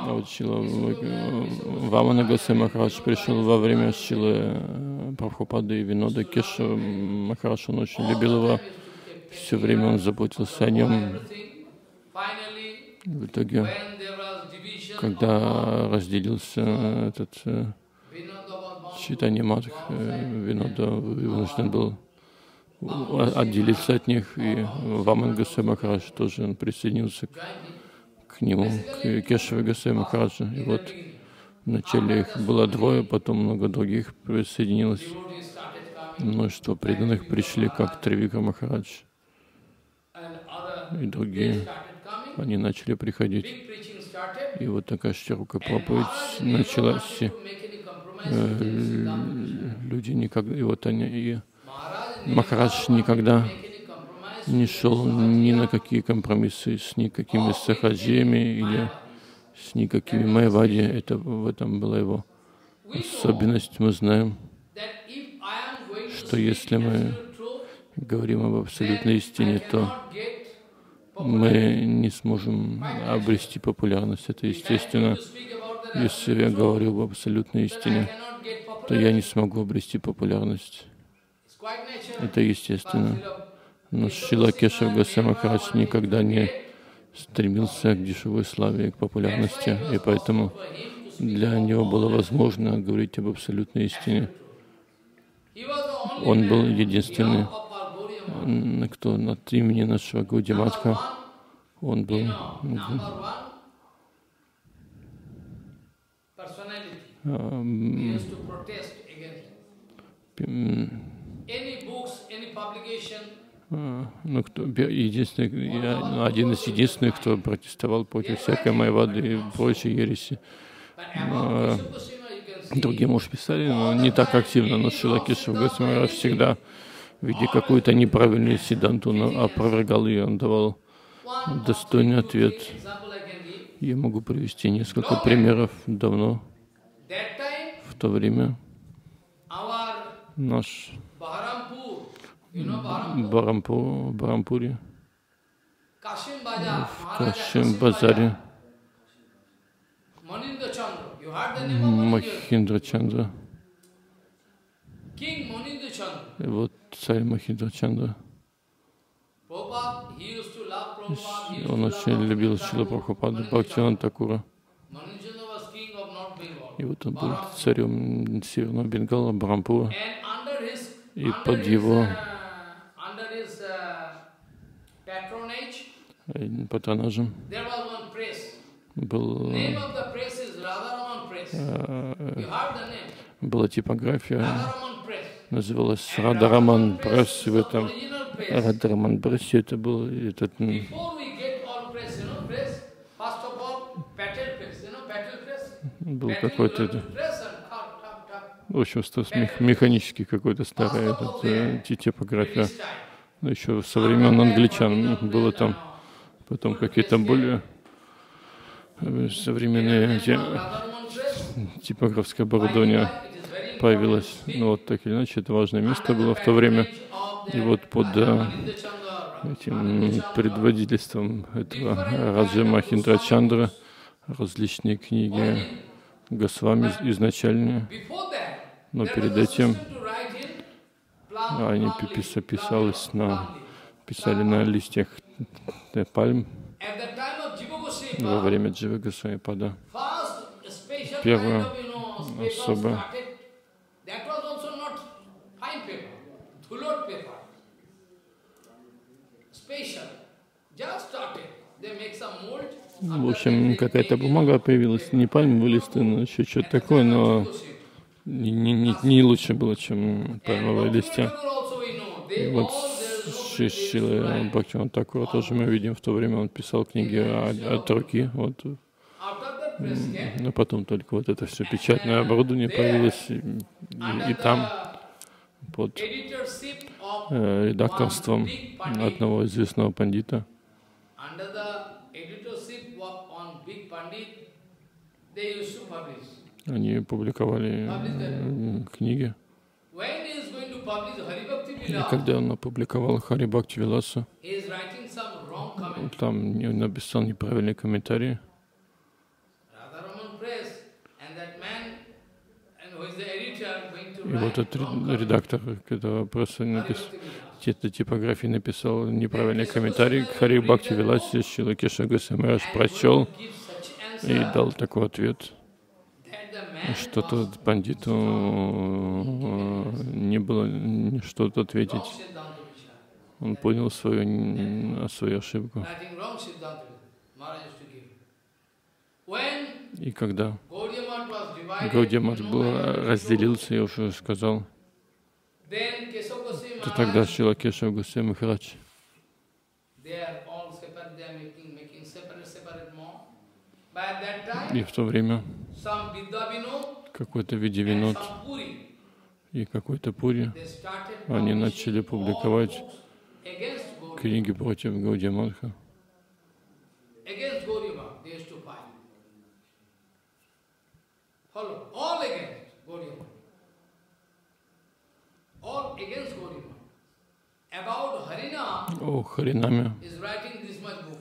а вот Шрила Вамана Госвами Махарадж пришел во время Шрилы Прабхупада и Винода Кешава Махарадж, он очень любил его, все время он заботился о нем. В итоге, когда разделился этот Чайтанья Мадх, Винода вынужден был отделиться от них, и Вамана Госвами Махарадж тоже он присоединился к нему, к Кешава Госвами Махараджу. И вот вначале их было двое, потом много других присоединилось. Множество преданных пришли, как Тривика Махарадж и другие. Они начали приходить. И вот такая широкая проповедь началась. Люди никогда... И вот они... И Махарадж никогда не шел ни на какие компромиссы с никакими сахаджиями или с никакими майвади. Это, в этом была его особенность. Мы знаем, что если мы говорим об абсолютной истине, то мы не сможем обрести популярность. Это естественно. Если я говорю об абсолютной истине, то я не смогу обрести популярность. Это естественно. Но Шрила Кешава Госвами Махарадж никогда не стремился к дешевой славе и к популярности, и поэтому для него было возможно говорить об абсолютной истине. Он был единственный, кто от имени нашего Гауди Матха, он был ну, кто, единственный, один из единственных, кто протестовал против всякой майвады и прочей ереси. Другие, может, писали, но не так активно. Но Шрила Кешава Госвами Махарадж всегда, в виде какую-то неправильную сиданту, опровергал ее, он давал достойный ответ. Я могу привести несколько примеров давно. В то время наш Барампуре, в Кашим-базаре, Махиндра Чандра. И вот царь Махиндра Чандра, он очень любил Шрилу Прабхупаду, Бхактивинода Такура. И вот он был царем Северного Бенгала, Барампура, и под его патронажем была типография, называлась Радхараман Пресс, и в этом Радхараман Прессе это был этот... Был какой-то, в общем, механический какой-то старый, типография. еще со времен англичан было там, потом какие-то более современные типографская Бородония появилась. Но вот так или иначе, это важное место было в то время. И вот под этим предводительством этого Раджа Махиндра Чандра различные книги Госвами изначальные, но перед этим они писали на листьях пальм во время Джива Госвамипада. Первое особое. В общем, какая-то бумага появилась, не пальмовые листы, но еще что-то такое, но не лучше было, чем пальмовые листья. И вот Шрила Бхактивинода Тхакура тоже мы видим, в то время он писал книги от руки, вот. Но потом только вот это все печатное оборудование появилось, и там под редакторством одного известного пандита. Они публиковали книги. И когда он опубликовал Хари Бхакти Виласа, там написал неправильные комментарии. И вот этот редактор этого просто этой типографии написал неправильный комментарий к Хари Бхакти Виласе, Шрила Кеша Госвами Маharaj прочел и дал такой ответ, что тот пандиту не было что-то ответить. Он понял свою ошибку. И когда Гаудия Мат разделился, я уже сказал, то тогда Шрила Кешава Госвами Махарадж и в то время какой-то Видавинод и какой-то Пури, они начали публиковать книги против Гаудия Матха. О Харинаме.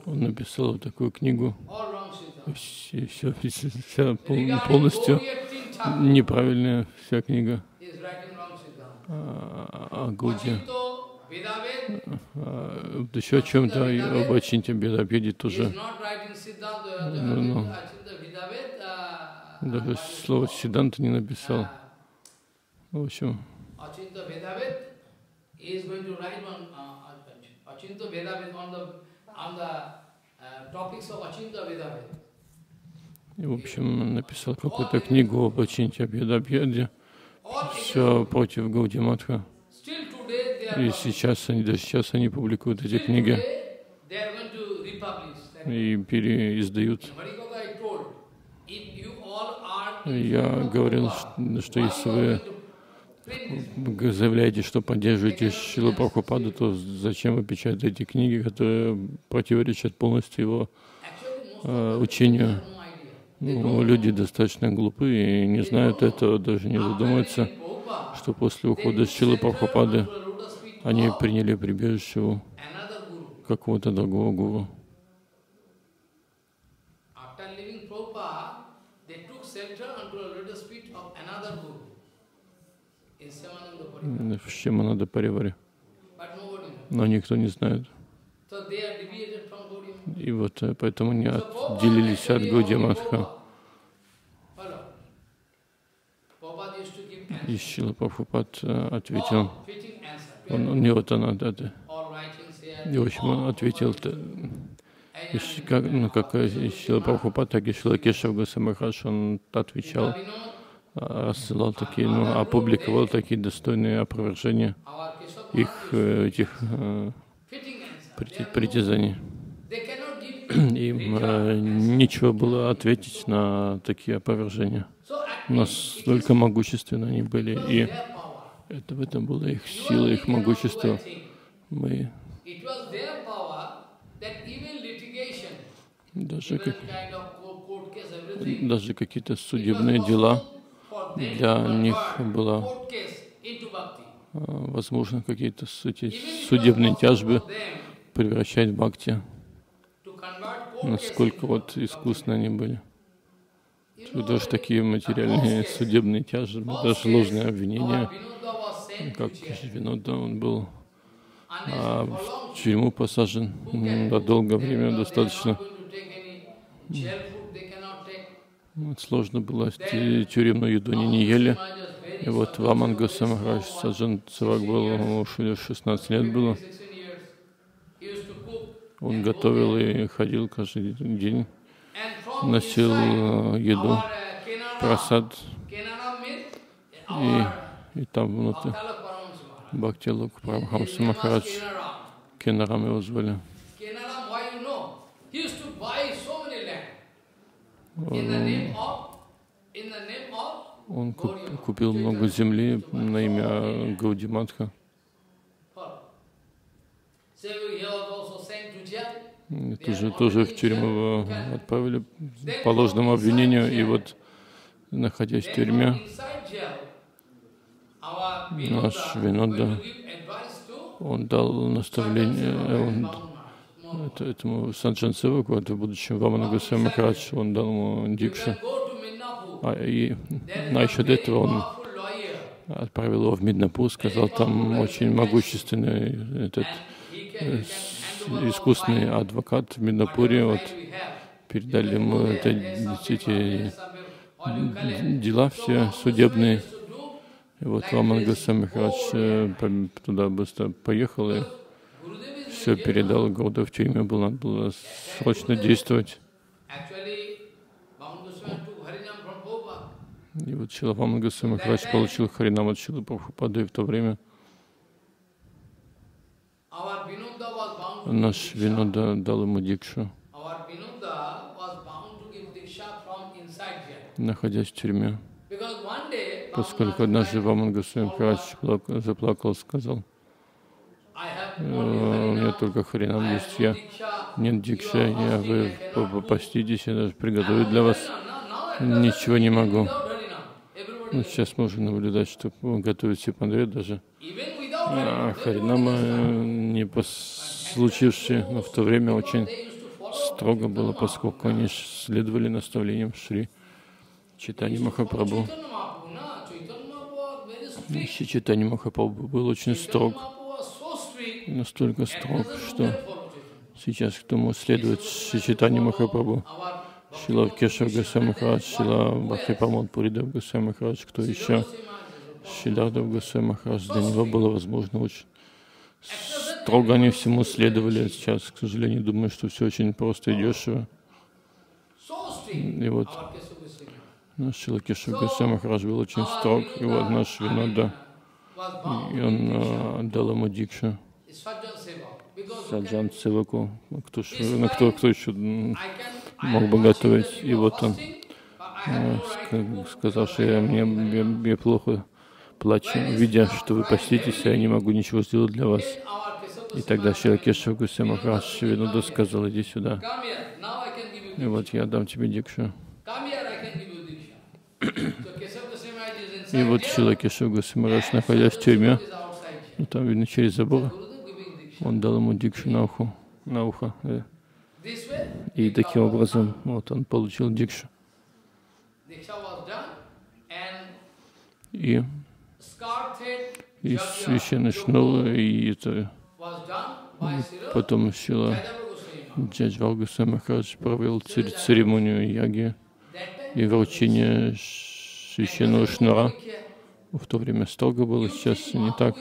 Он написал такую книгу, и вся полностью неправильная вся книга о Гауде. Еще о чем-то, об Ачинте Бедаведе тоже. Даже слово Сиддханта не написал. В общем, и, в общем, написал какую-то книгу об Ачинте Бедаведе, все против Гаудия Матха. И сейчас они, даже сейчас они публикуют эти книги и переиздают. Я говорил, что если вы заявляете, что поддерживаете Шрилу Прабхупаду, то зачем вы печатаете книги, которые противоречат полностью его учению? Ну, люди достаточно глупые и не знают этого, даже не задумываются, что после ухода Шрилы Прабхупады они приняли прибежище у какого-то другого гуру. В Шимананда Париваре. Но никто не знает. И вот поэтому они отделились от Гаудия Матха. И Шрила Прабхупад ответил. И в общем он ответил, как Шрила Прабхупад, так и Шрила Кешава Госвами Махарадж, он отвечал, рассылал такие, опубликовал такие достойные опровержения их этих притязаний. Им нечего было ответить на такие опровержения. Настолько могущественны они были, и это в этом была их сила, их могущество. мы даже какие-то судебные дела, для них было возможно какие-то судебные тяжбы превращать в бхакти, насколько вот искусно они были. Даже такие материальные судебные тяжбы, даже ложные обвинения, как Винода, он был в тюрьму посажен на долгое время, достаточно. Вот сложно было, тюремную еду они не ели. И вот Ваман Госвами Махарадж саджан Севак был, ему уже 16 лет было. Он готовил и ходил каждый день, носил еду, прасад, и там внутри Бхакти Лок Парамахамса Махарадж, Кенарам его звали. Он купил много земли на имя Гаудиматха. Тоже в тюрьму отправили по ложному обвинению. И вот, находясь в тюрьме, наш Винода, он дал наставление этому Саджан Севаку, это будущему Вамана Госвами Махарадж, он дал ему дикшу. Насчет этого он отправил его в Миднапур, сказал, там очень могущественный этот искусный адвокат в Миднапуре, вот передали ему эти дела все судебные. И вот Вамана Госвами Махарадж туда быстро поехал и все передал Гурудеву. В тюрьме было, надо было срочно действовать. И вот Шрила Вамана Госвами Махарадж получил Харинам от Шрилы Прабхупады, и в то время наш Винода дал ему дикшу, находясь в тюрьме. Поскольку однажды Вамана Госвами Махарадж заплакал, сказал: «У меня только Харинам есть, я нет дикша, я вы попаститесь, я даже приготовлю для вас, ничего не могу». Ну, сейчас можно наблюдать, что готовит Сипандре даже Харинама, не случившие, но в то время очень строго было, поскольку они следовали наставлениям Шри Чайтанья Махапрабху. Шри Чайтанья Махапрабху был очень строг, настолько строг, что сейчас к тому следует Шри Чайтанья Махапрабху. Шрила Кешав Госвами Махарадж, Шрила Бхакти Прамод Пуридев Госвами Махарадж, кто еще? Шрилардев Госвами Махарадж. Для него было возможно очень строго, они всему следовали. Сейчас, к сожалению, думаю, что все очень просто и дешево. И вот наш Шрила Кешав Госвами Махарадж был очень строг, и вот наш Винода, и он отдал ему дикшу, саджан севаку, кто еще мог бы готовить. И вот он, сказавший: «Мне плохо, плачу, видя, что вы поститесь, я не могу ничего сделать для вас». И тогда Шрила Кешав Госвами Махарадж Винода сказал: «Иди сюда, и вот я дам тебе дикшу». И вот Шрила Кешав Госвами Махарадж, находясь в тюрьме, ну, там видно через забор, он дал ему дикшу на ухо. И таким образом вот он получил дикшу. И священный шнур, и это потом Шрила Джаджвал Госвами Махарадж провел церемонию яги и вручение священного шнура. В то время строго было, сейчас не так.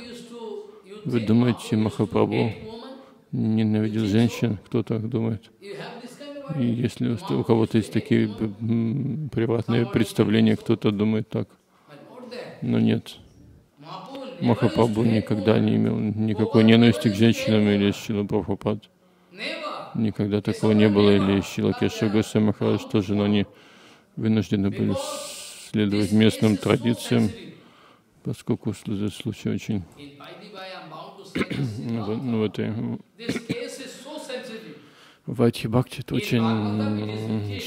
Вы думаете, Махапрабху ненавидел женщин? Кто так думает? И если у кого-то есть такие приватные представления, кто-то думает так. Но нет. Махапрабху никогда не имел никакой ненависти к женщинам, или Шрила Прабхупад. Никогда такого не было, или Шрила Кешав Госвами Махарадж тоже, но они вынуждены были следовать местным традициям, поскольку случай очень в Адхи-бхакти это очень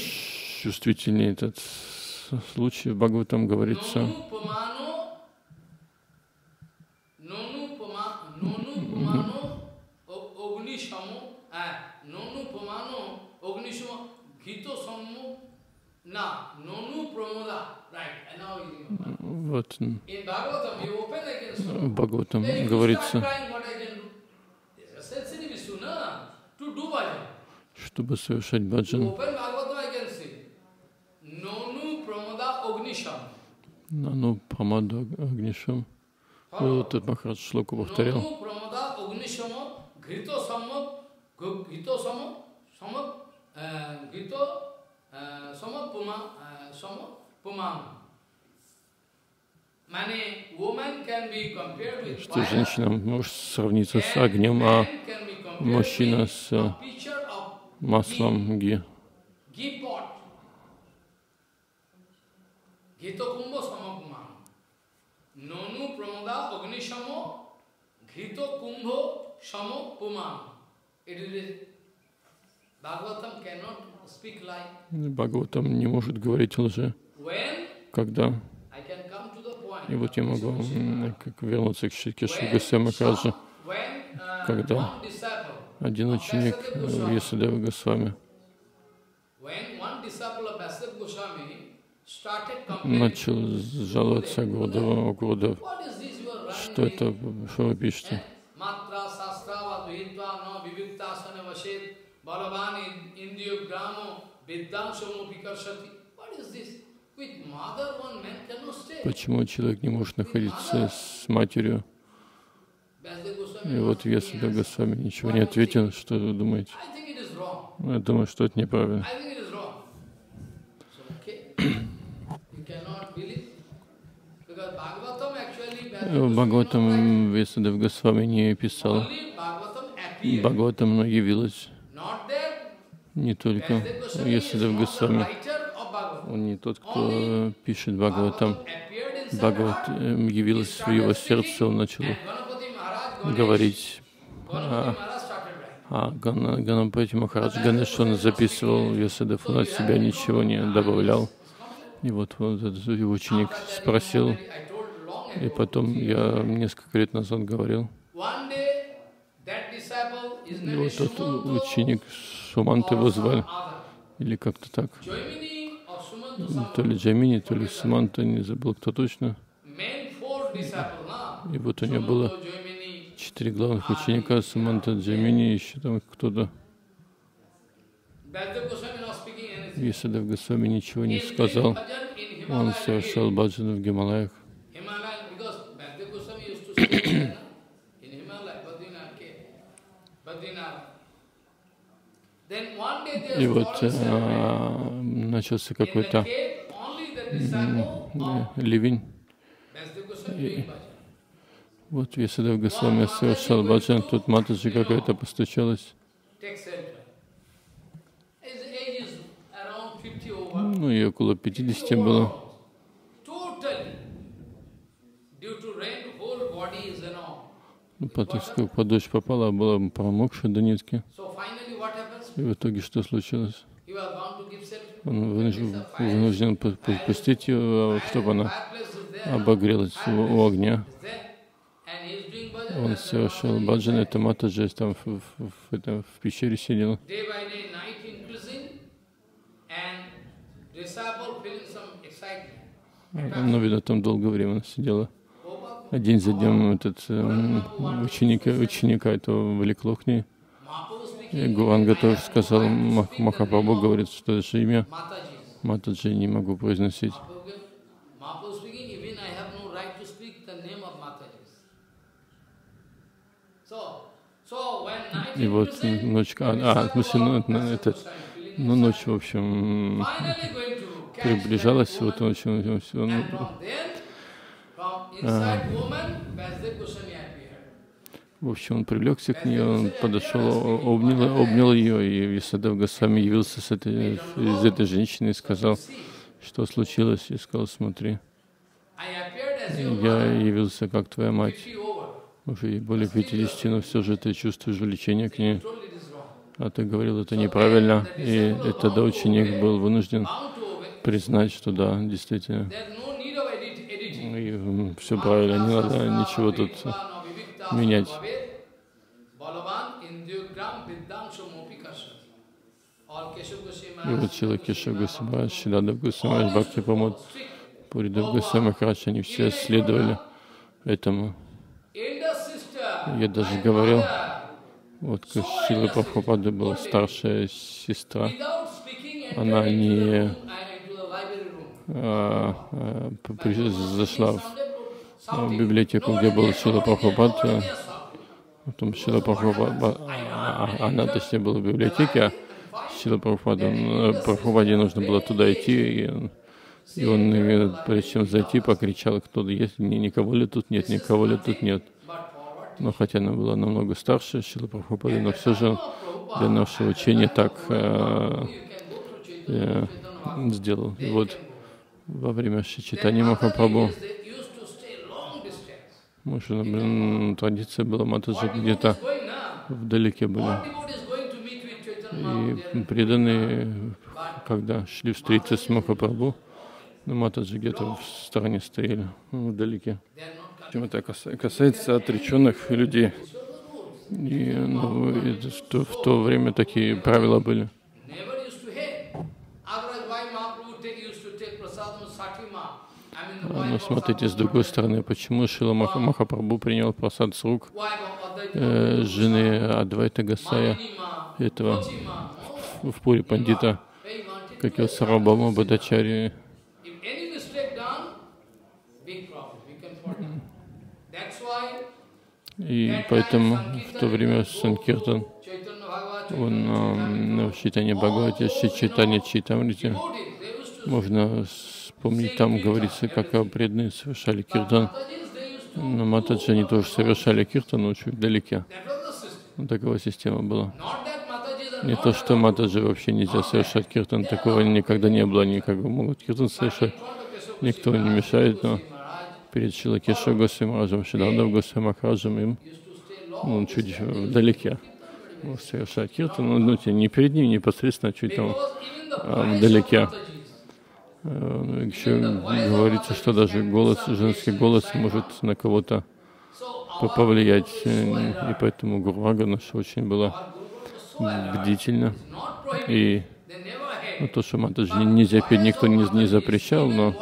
чувствительный этот случай. В Бхагаватам говорится, вот, в Бхагаватам говорится, чтобы совершать баджан, нану прамада агнишам. Вот этот Махарадж шлоку повторял. Что женщина может сравниться с огнем, а мужчина с маслом ги. Бхагаватам не может говорить лжи. Когда? И вот я могу вернуться к Шри Госвами Махараджу, когда один ученик Васудева Госвами начал жаловаться Гурудеву, что это, что вы пишете? Почему человек не может находиться с матерью? И вот Васудева Госвами ничего не ответил, что вы думаете? Я думаю, что это неправильно. Бхагаватам Васудева Госвами не писал. Бхагаватам, но явилось. Не только Васудева Госвами. Он не тот, кто пишет Бхагаватам. Бхагават явилось в его сердце, он начал говорить. Ганапати Махарадж Ганеша, он записывал Васудев, он от себя ничего не добавлял. И вот, этот его ученик спросил, и потом я несколько лет назад говорил, и вот тот ученик Суманты его звали, или как-то так, то ли Джамини, то ли Суманта, не забыл кто точно. И вот у него было 4 главных ученика: Суманта, Джамини, еще там кто-то. Васудева Госвами ничего не сказал, он совершал баджан в Гималаях. И вот начался какой-то ливень. Вот Васудева Госвами совершал баджан, тут Матаджи какая-то постучалась. Ну, ей около 50 было. Ну, под дождь попала, а была промокшая до нитки. И в итоге что случилось? Он вынужден пустить ее, чтобы она обогрелась у огня. Он совершил баджан, это Матаджи там в пещере сидела. Ну, видно, там долгое время сидела. День за днем этот ученика это влекло к ней. И Гуранга тоже сказал, Махапрабху говорит, что это же имя Матаджи не могу произносить. И вот ночь, ночь, в общем, приближалась, вот он все. В общем, он привлекся к ней, он подошел, обнял ее, и Васудева Госвами явился из этой женщины и сказал, что случилось, и сказал, смотри, я явился как твоя мать. уже ей более 50, но все же ты чувствуешь влечение к ней. А ты говорил, это неправильно. И тогда ученик был вынужден признать, что да, действительно. И все правильно, не надо ничего тут менять. И вот Шрила Кешава Госвами, Шридхадев Госвами, Бхакти Прамод, Пуридев Госвами Хараш, они все следовали этому. Я даже говорил, вот к Шриле Прабхупаде была старшая сестра, она не зашла в библиотеку, где был Шрила Прабхупад, потом Шрила Прабхупад, она точнее была в библиотеке, а Шрила Прабхупаде нужно было туда идти, и он, прежде чем зайти, покричал, кто-то есть, никого ли тут нет, никого ли тут нет. Но хотя она была намного старше Шрила Прабхупады, но все же для нашего учения так сделал. И вот во время Шри Чайтанья Махапрабху, может, традиция была, Матаджи где-то вдалеке была. И преданные, когда шли встретиться с Махапрабху, Матаджи где-то в стороне стояли, вдалеке. Это касается отреченных людей. И, ну, и в то время такие правила были. Но смотрите, с другой стороны, почему Шрила Махапрабху принял прасад с рук жены Адвайта Гасая, этого в Пури Пандита, как его Сарвабхаума Бхаттачарьи. И поэтому в то время Санкиртан, он в Чайтанья Бхагавате, в Чайтанья Чайтамрите, можно вспомнить, там говорится, как преданные совершали киртан. Но Матаджи, они тоже совершали киртан, но чуть вдалеке. Такова система была. Не то, что Матаджи вообще нельзя совершать киртан, такого никогда не было, они как бы могут киртан совершать, никто не мешает, но перед Шрила Кешава Госвами Махараджем, Шридхадев Госвами Махараджем, им, ну, чуть вдалеке совершать киртан, но не перед ним непосредственно, чуть там вдалеке. Еще говорится, что даже голос, женский голос может на кого-то повлиять, и поэтому Гурвага наша очень была бдительна. И ну, то, что Матаджи нельзя петь, никто не запрещал, но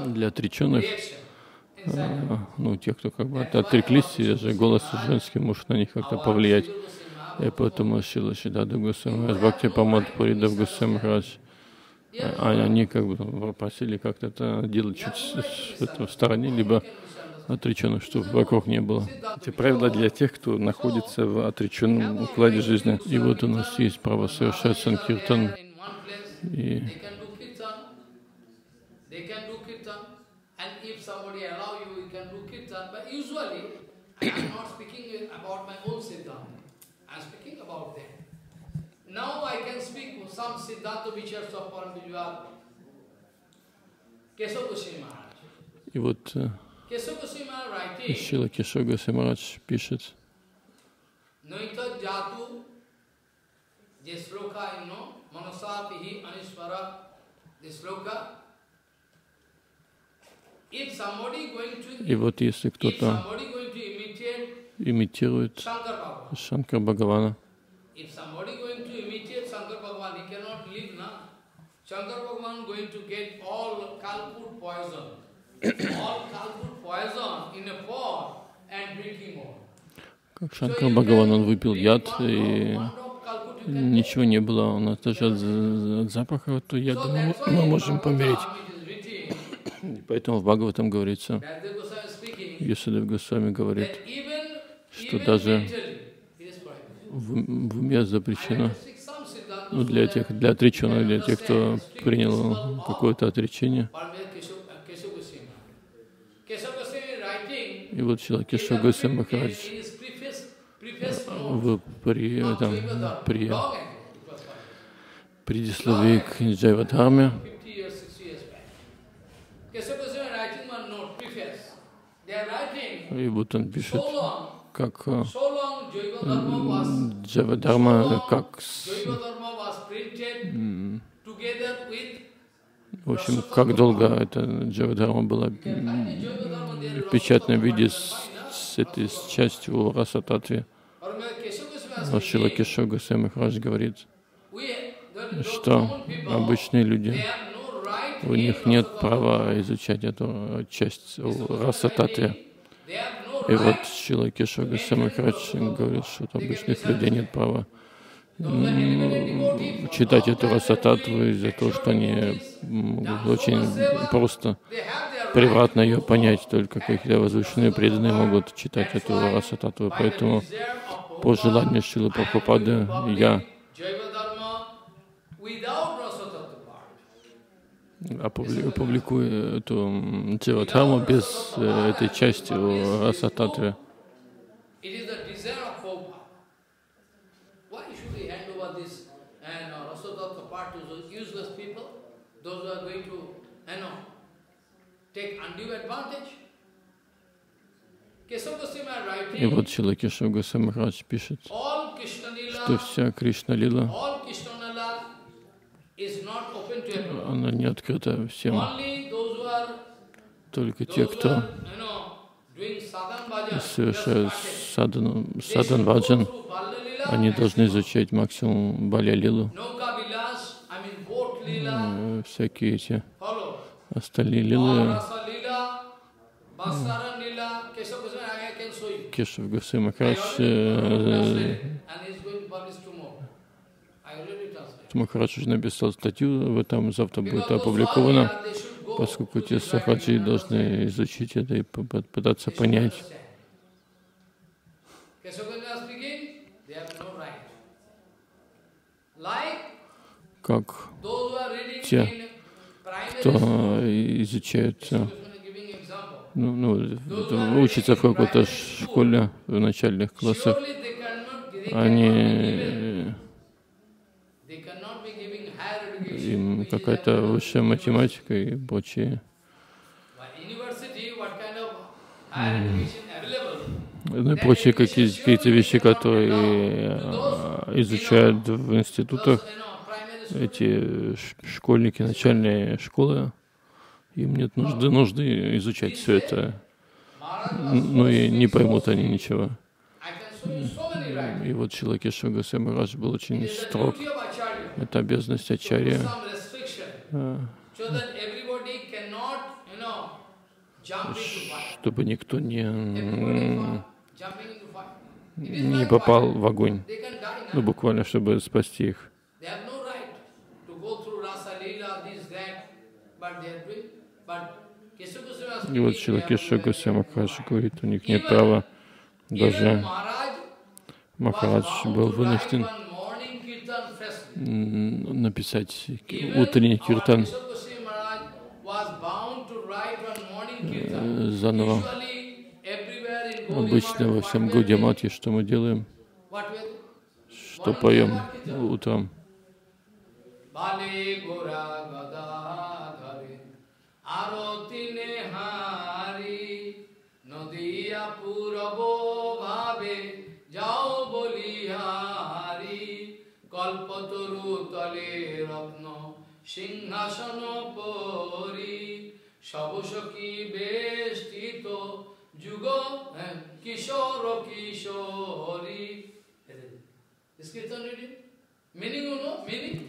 для отреченных, ну, тех, кто как бы отреклись, даже голос женский может на них как-то повлиять. И поэтому Шрила Шридхадев Госвами Махарадж, Бхакти Прамод, Пуридев Госвами Махарадж, они как бы просили как-то это делать чуть в стороне, либо отреченных, чтобы вокруг не было. Эти правила для тех, кто находится в отреченном укладе жизни. И вот у нас есть право совершать санкиртан. И now I can speak with some Siddhanta Vichars of Param Vijayartha. Kesava Goswami Maharaj. И вот Шрила Кешава Госвами Махарадж пишет. Noita jatu jesloka inno manasatihi anishvara jesloka. If somebody going to, и вот если кто-то имитирует Шанкар Бхагавана, Shankar Bhagavan going to get all kalput poison, all kalput poison in a pot and drinking more. Как Шанкар Бхагаван, он выпил яд, и ничего не было, у нас даже от запаха этого яда мы можем помереть. Поэтому в Бхагаватам говорится, Ясадев Госвами говорит, что даже в уме запрещено. Ну, для отреченных, для тех, кто принял какое-то отречение. И вот Шрила Кешава Госвами Махарадж при предисловии к Джайвадхарме И вот он пишет, как Джайва-дхарма, как в общем, как долго эта Джайва-дхарма была в печатном виде с этой частью Раса-таттвы. Шрила Кешава Госвами Махарадж говорит, что обычные люди, у них нет права изучать эту часть Раса-таттвы. И вот Шрила Кешава Госвами Махарадж говорит, что обычных людей нет права читать эту Раса-таттву из-за того, что они очень просто превратно ее понять, только какие-то возвышенные преданные могут читать эту Раса-таттву. Поэтому по желанию Шрилы Прабхупады я опубликую эту Джайва-дхарму без этой части Раса-таттвы. И вот Шрила Кешава Госвами Махарадж пишет, что вся Кришна-лила, она не открыта всем. Только те, кто совершает садан-ваджан, они должны изучать максимум Баля-лилу, всякие эти остальные лилы. Кешава Госвами Махарадж Махарадж уже написал статью, там завтра будет опубликована, поскольку те сахаджи должны изучить это и попытаться понять. Как те, кто изучает, учится в какой-то школе в начальных классах, они им какая-то высшая математика и прочие какие-то вещи, которые изучают в институтах. Эти школьники начальной школы, им нет нужды изучать все это, но и не поймут они ничего. И вот Шрила Кешава Госвами Махарадж был очень строг. Это обязанность ачарья. Чтобы никто не попал в огонь. Ну, буквально, чтобы спасти их. И вот Шрила Кешава Госвами Махарадж говорит, у них нет права. Даже Махарадж был вынужден написать утренний киртан заново. Обычно во всем Гауди Матхе, что мы делаем, что поем утром.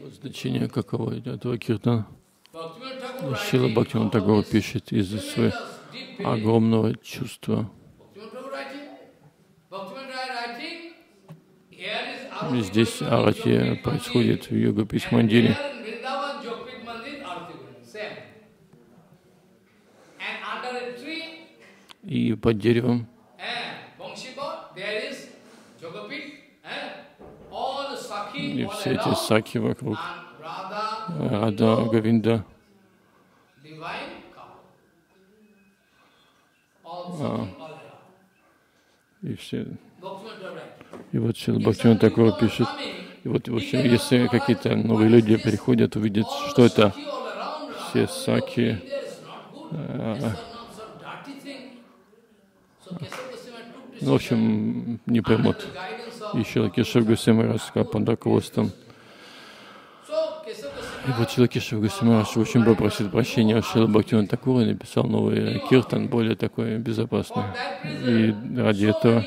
Значение каково этого киртана? Шрила Бхактивинод Тагор пишет из-за своего огромного чувства. Здесь арати происходит в Йога-Пит Мандире. И под деревом и все эти саки вокруг Рада Говинда. И все. И вот Шрила Бхактивинод Тагор пишет, и вот, в общем, если какие-то новые люди приходят, увидят, что это все саки, В общем, не поймут. Еще Кешав Госвами Махарадж капан, да, хвостом. И вот человек Кешав Госвами Махарадж очень попросит прощения. Шрила Бхактивинода Тхакур написал новый киртан, более такой безопасный. И ради этого,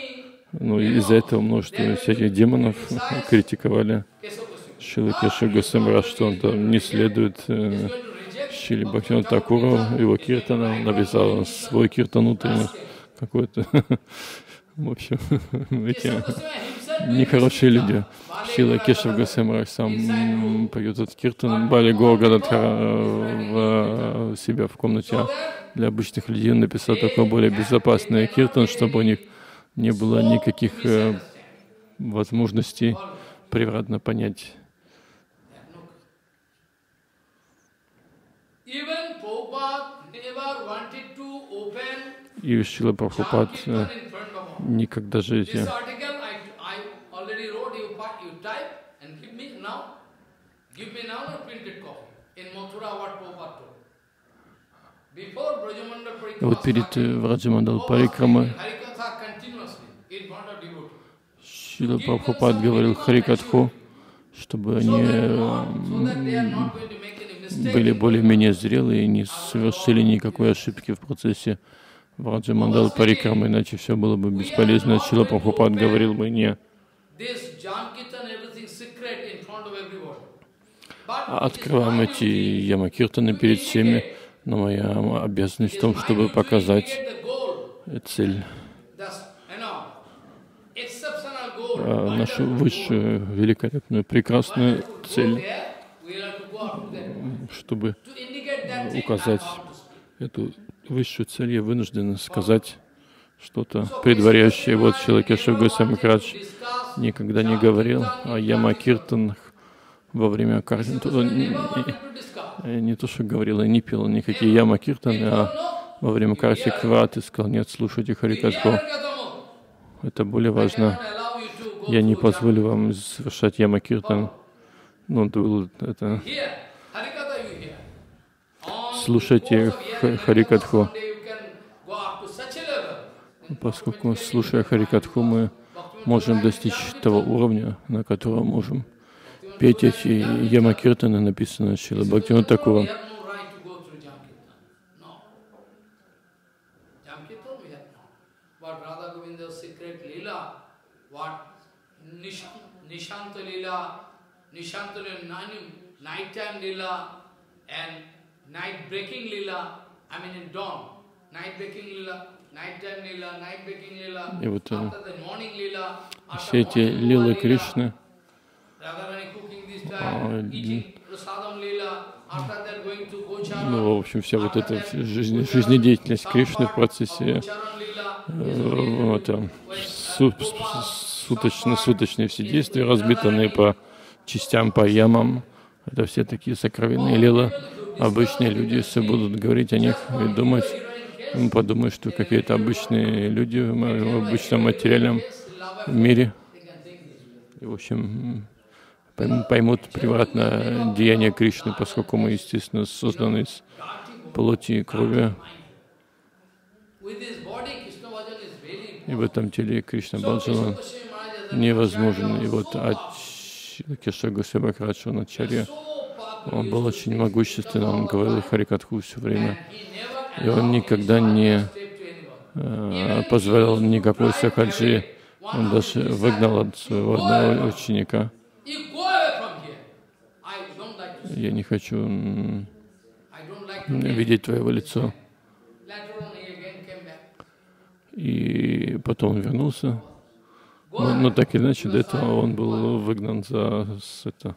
ну, из-за этого множество всяких демонов критиковали Шрила Кешава Госвами Махарадж, что он там не следует Шриле Бхактивинода Тхакуру, его киртана, написал свой киртан внутренний какой-то. В общем, эти нехорошие люди. Шрила Кешав Госвами Махарадж сам поет этот киртан Бали Гора Гададхара в себя в комнате. Для обычных людей он написал такой более безопасный киртан, чтобы у них не было никаких возможностей превратно понять. И Шрила Прабхупад никогда же вот перед Враджамандал Парикрамой Шрила Прабхупад говорил Харикатху, чтобы они были более-менее зрелые и не совершили никакой ошибки в процессе Враджамандал Парикрамы, иначе все было бы бесполезно. Шрила Прабхупад говорил бы не открываем эти Яма-киртаны перед всеми, но моя обязанность в том, чтобы показать цель, нашу высшую, великолепную, прекрасную цель, чтобы указать эту высшую цель, я вынужден сказать что-то предваряющее. Вот Шрила Кешав Госвами Махарадж никогда не говорил о яма-киртанах во время Карны. Не то, что говорил, и не пел никакие яма-киртаны, а во время Картик Враты сказал, нет, слушайте Харикатху. Это более важно. Я не позволю вам совершать яма-киртан. Ну, это... Слушайте Харикатху. Поскольку, слушая Харикатху, мы можем достичь того уровня, на котором можем петь эти яма-киртаны, написанные Шрила Бхактивинода Тхакура. Night breaking lila, I mean in dawn. Night breaking lila, night time lila, night breaking lila. И вот все эти лилы Кришны, ну, в общем, вся вот эта жизнедеятельность Кришны в процессе суточные все действия, разбитые по частям, по ямам, это все такие сокровенные лилы. Обычные люди, если будут говорить о них и думать, подумают, что какие-то обычные люди в обычном материальном мире, и, в общем, поймут превратно деяния Кришны, поскольку мы, естественно, созданы из плоти и крови. И в этом теле Кришна Баджана невозможен. И вот Кешав Госвами Махарадж, он Ачарья. Он был очень могущественным, он говорил Харикатху все время. И он никогда не позволял никакой сахаджи. Он даже выгнал от своего одного ученика. Я не хочу видеть твоего лицо. И потом он вернулся. Но так или иначе, до этого он был выгнан за это,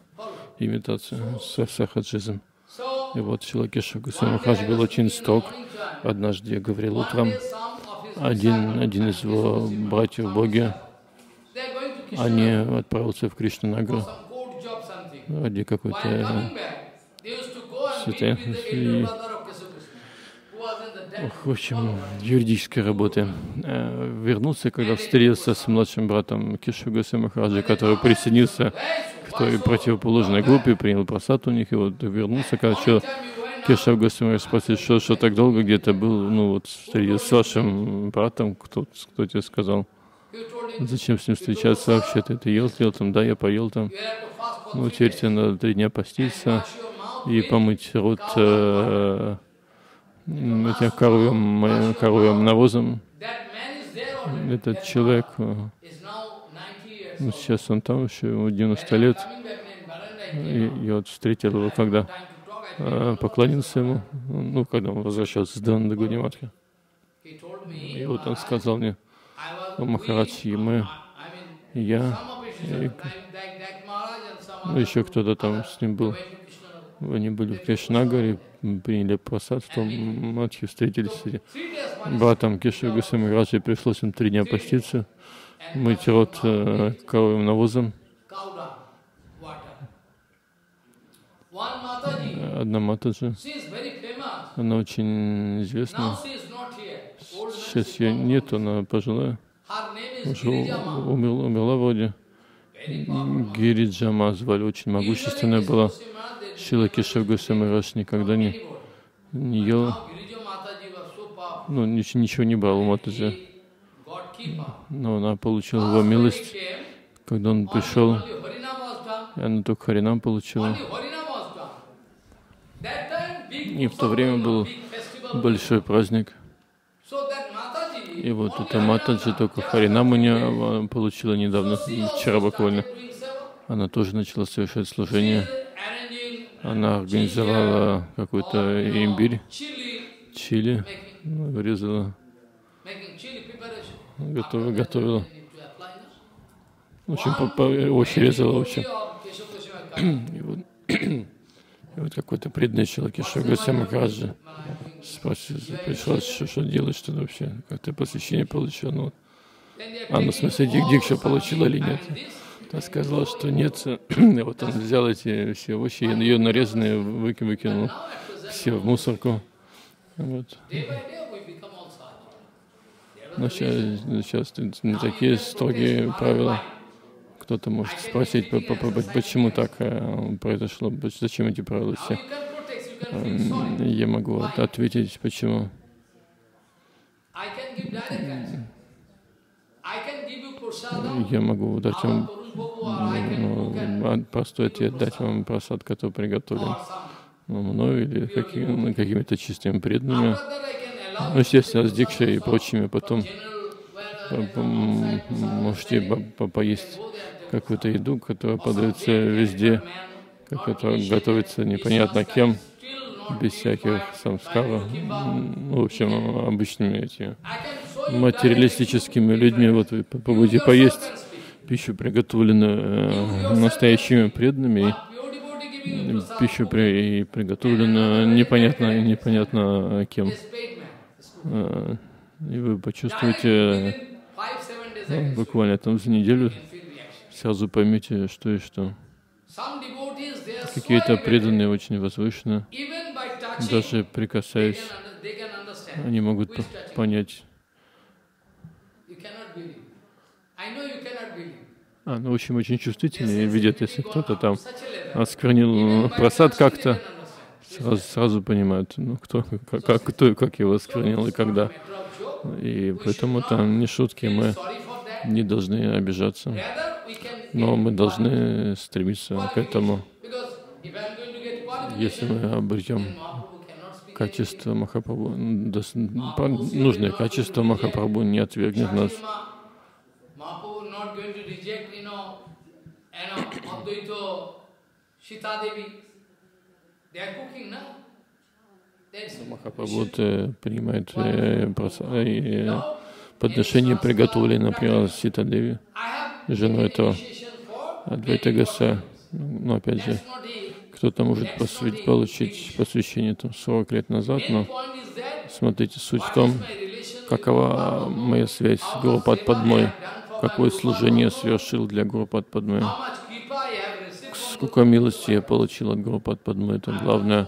имитацию, сахаджизм. И вот Шрила Кешав Госвами Махарадж был очень строг. Однажды я говорил утром, один из его братьев Боги, они отправился в Кришнанагар ради какой-то святой, в общем, юридической работы. Вернулся, когда встретился с младшим братом Кешав Госвами Махараджа, который присоединился к той противоположной группе, принял просад у них, и вот вернулся, когда Кешав Госвами спросит, что так долго где-то был, ну вот с вашим братом, кто тебе сказал, зачем с ним встречаться вообще, ты ел там, да, я поел там, ну теперь тебе надо 3 дня поститься и помыть рот этим коровьим навозом. Этот человек, ну, сейчас он там еще, ему 90 лет, и я вот встретил его, когда поклонился ему, ну, когда он возвращался с Дананды Гауди Матхи. И вот он сказал мне: «О, Махарадж, я, ну, еще кто-то там с ним был, они были в Кришнагаре, приняли просад, в том матхе встретились с братом Кешава Госвами Махараджи, пришлось им 3 дня поститься, мыть рот коровьим навозом». Одна Матаджи, она очень известна, сейчас ее нет, она пожилая, уже умерла вроде. Гириджама звали, очень могущественная была. Шрила Кешава Госвами Махарадж никогда не ел, ну, ничего не брал у Матаджи, но она получила его милость, когда он пришел, и она только харинам получила. И в то время был большой праздник. И вот эта Матаджи только харинам у нее получила недавно, вчера буквально. Она тоже начала совершать служение. Она организовала какой-то имбирь, чили, вырезала, готовила. В общем, овощи резала, в общем. И вот какой-то преданный человек, Кешава Госвами Махараджи, спросил, пришла, что делать, что вообще, как-то посвящение получила, ну, в смысле, дикша получила или нет. Она сказала, что нет, и вот он взял эти все овощи, ее нарезанные выкинул все в мусорку. Вот. Но сейчас не такие строгие правила. Кто-то может спросить, почему так произошло, зачем эти правила все. Я могу ответить, почему. Я могу дать вам простой ответ, дать вам просад, который приготовлен мною или какими-то чистыми преданными. Ну, естественно, с дикшей и прочими потом. Можете поесть какую-то еду, которая подается везде, которая готовится непонятно кем, без всяких самскаров, ну, в общем, обычными этими материалистическими людьми. Вот вы попробуйте поесть пищу, приготовленную настоящими преданными, пищу, приготовленную непонятно кем. И вы почувствуете, буквально там за неделю сразу поймете, что и что. Какие-то преданные очень возвышены, даже прикасаясь, они могут понять. Ну, в общем, очень чувствительные видят, если кто-то там осквернил просад как-то, сразу понимают, ну, кто его осквернил и когда. И поэтому там не шутки, мы не должны обижаться, но мы должны стремиться к этому. Если мы обретем качество Махапрабху, нужное качество Махапрабху не отвергнет нас. Махапрабху принимает подношение, приготовленное, например, Ситадеви, жену этого Адвайта Гаса. Ну, опять же, кто-то может получить посвящение там 40 лет назад, но смотрите, суть в том, какова моя связь с Гуру Падпадмой, какое служение совершил для Гуру Падпадмы, сколько милости я получил от Гуру Падпадмы, это главное.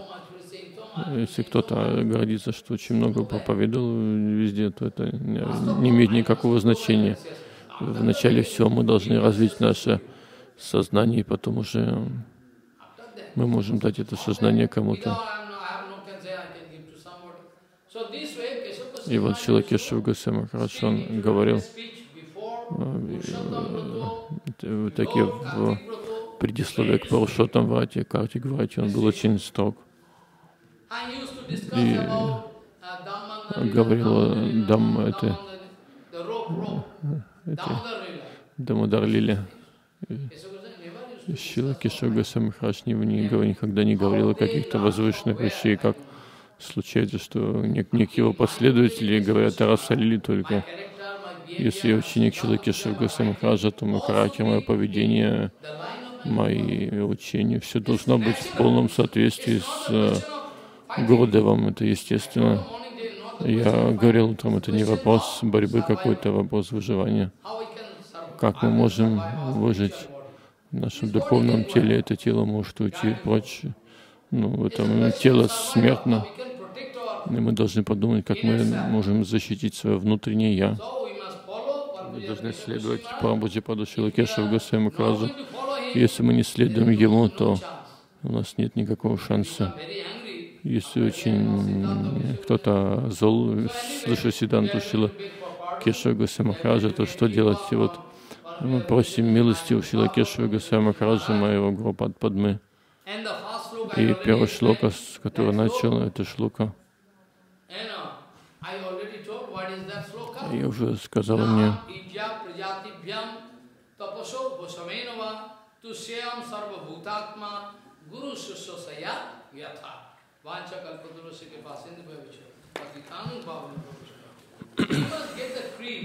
Если кто-то гордится, что очень много проповедовал везде, то это не имеет никакого значения. Вначале всего мы должны развить наше сознание, и потом уже мы можем дать это сознание кому-то. И вот Шрила Кешава Госвами Махарадж, он говорил такие в предисловии к Парушоттам Врате, Картик Врате, он был очень строг. И говорил о Дамодар-лиле. Шрила Кешава Госвами Махарадж никогда не говорил о каких-то возвышенных вещах, как случается, что некие его последователи говорят о Раса-лиле только. Если я ученик Шрила Кешава Госвами Махараджа, то мой характер, мое поведение, мои учения, все должно быть в полном соответствии с Гурудевом, это естественно. Я говорил, там это не вопрос борьбы какой-то, вопрос выживания. Как мы можем выжить в нашем духовном теле, это тело может уйти прочь. Ну, это тело смертно, и мы должны подумать, как мы можем защитить свое внутреннее «я». Мы должны следовать Прабхупаде Шриле Кешава Госвами Махараджу. Если мы не следуем ему, то у нас нет никакого шанса. Если очень кто-то зол, слышу Сиддханту Шрилы Кешава Госвами Махараджа, то что делать? И вот мы просим милости у Шрилы Кешава Госвами Махараджа, моего Гурупад Падмы. И первый шлока, с которого начал, это шлока. Я уже сказал мне,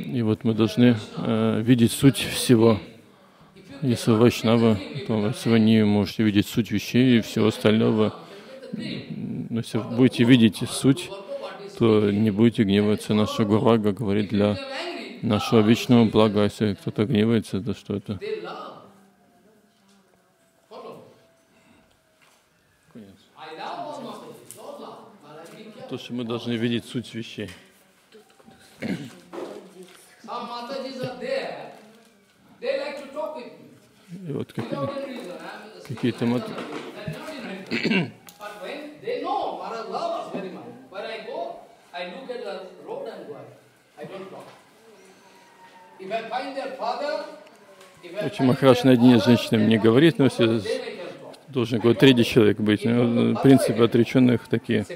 и вот мы должны видеть суть всего. Если вы вайшнава, то вы не можете видеть суть вещей и всего остального. Но если вы будете видеть суть, то не будете гневаться. Наша Гурага говорит для нашего вечного блага. Если кто-то гневается, то что это? То, что мы должны видеть суть вещей. И вот какие-то очень Махарадж на дне женщинам не говорит, но все должен какой-то третий человек быть. Но принципы отреченных такие.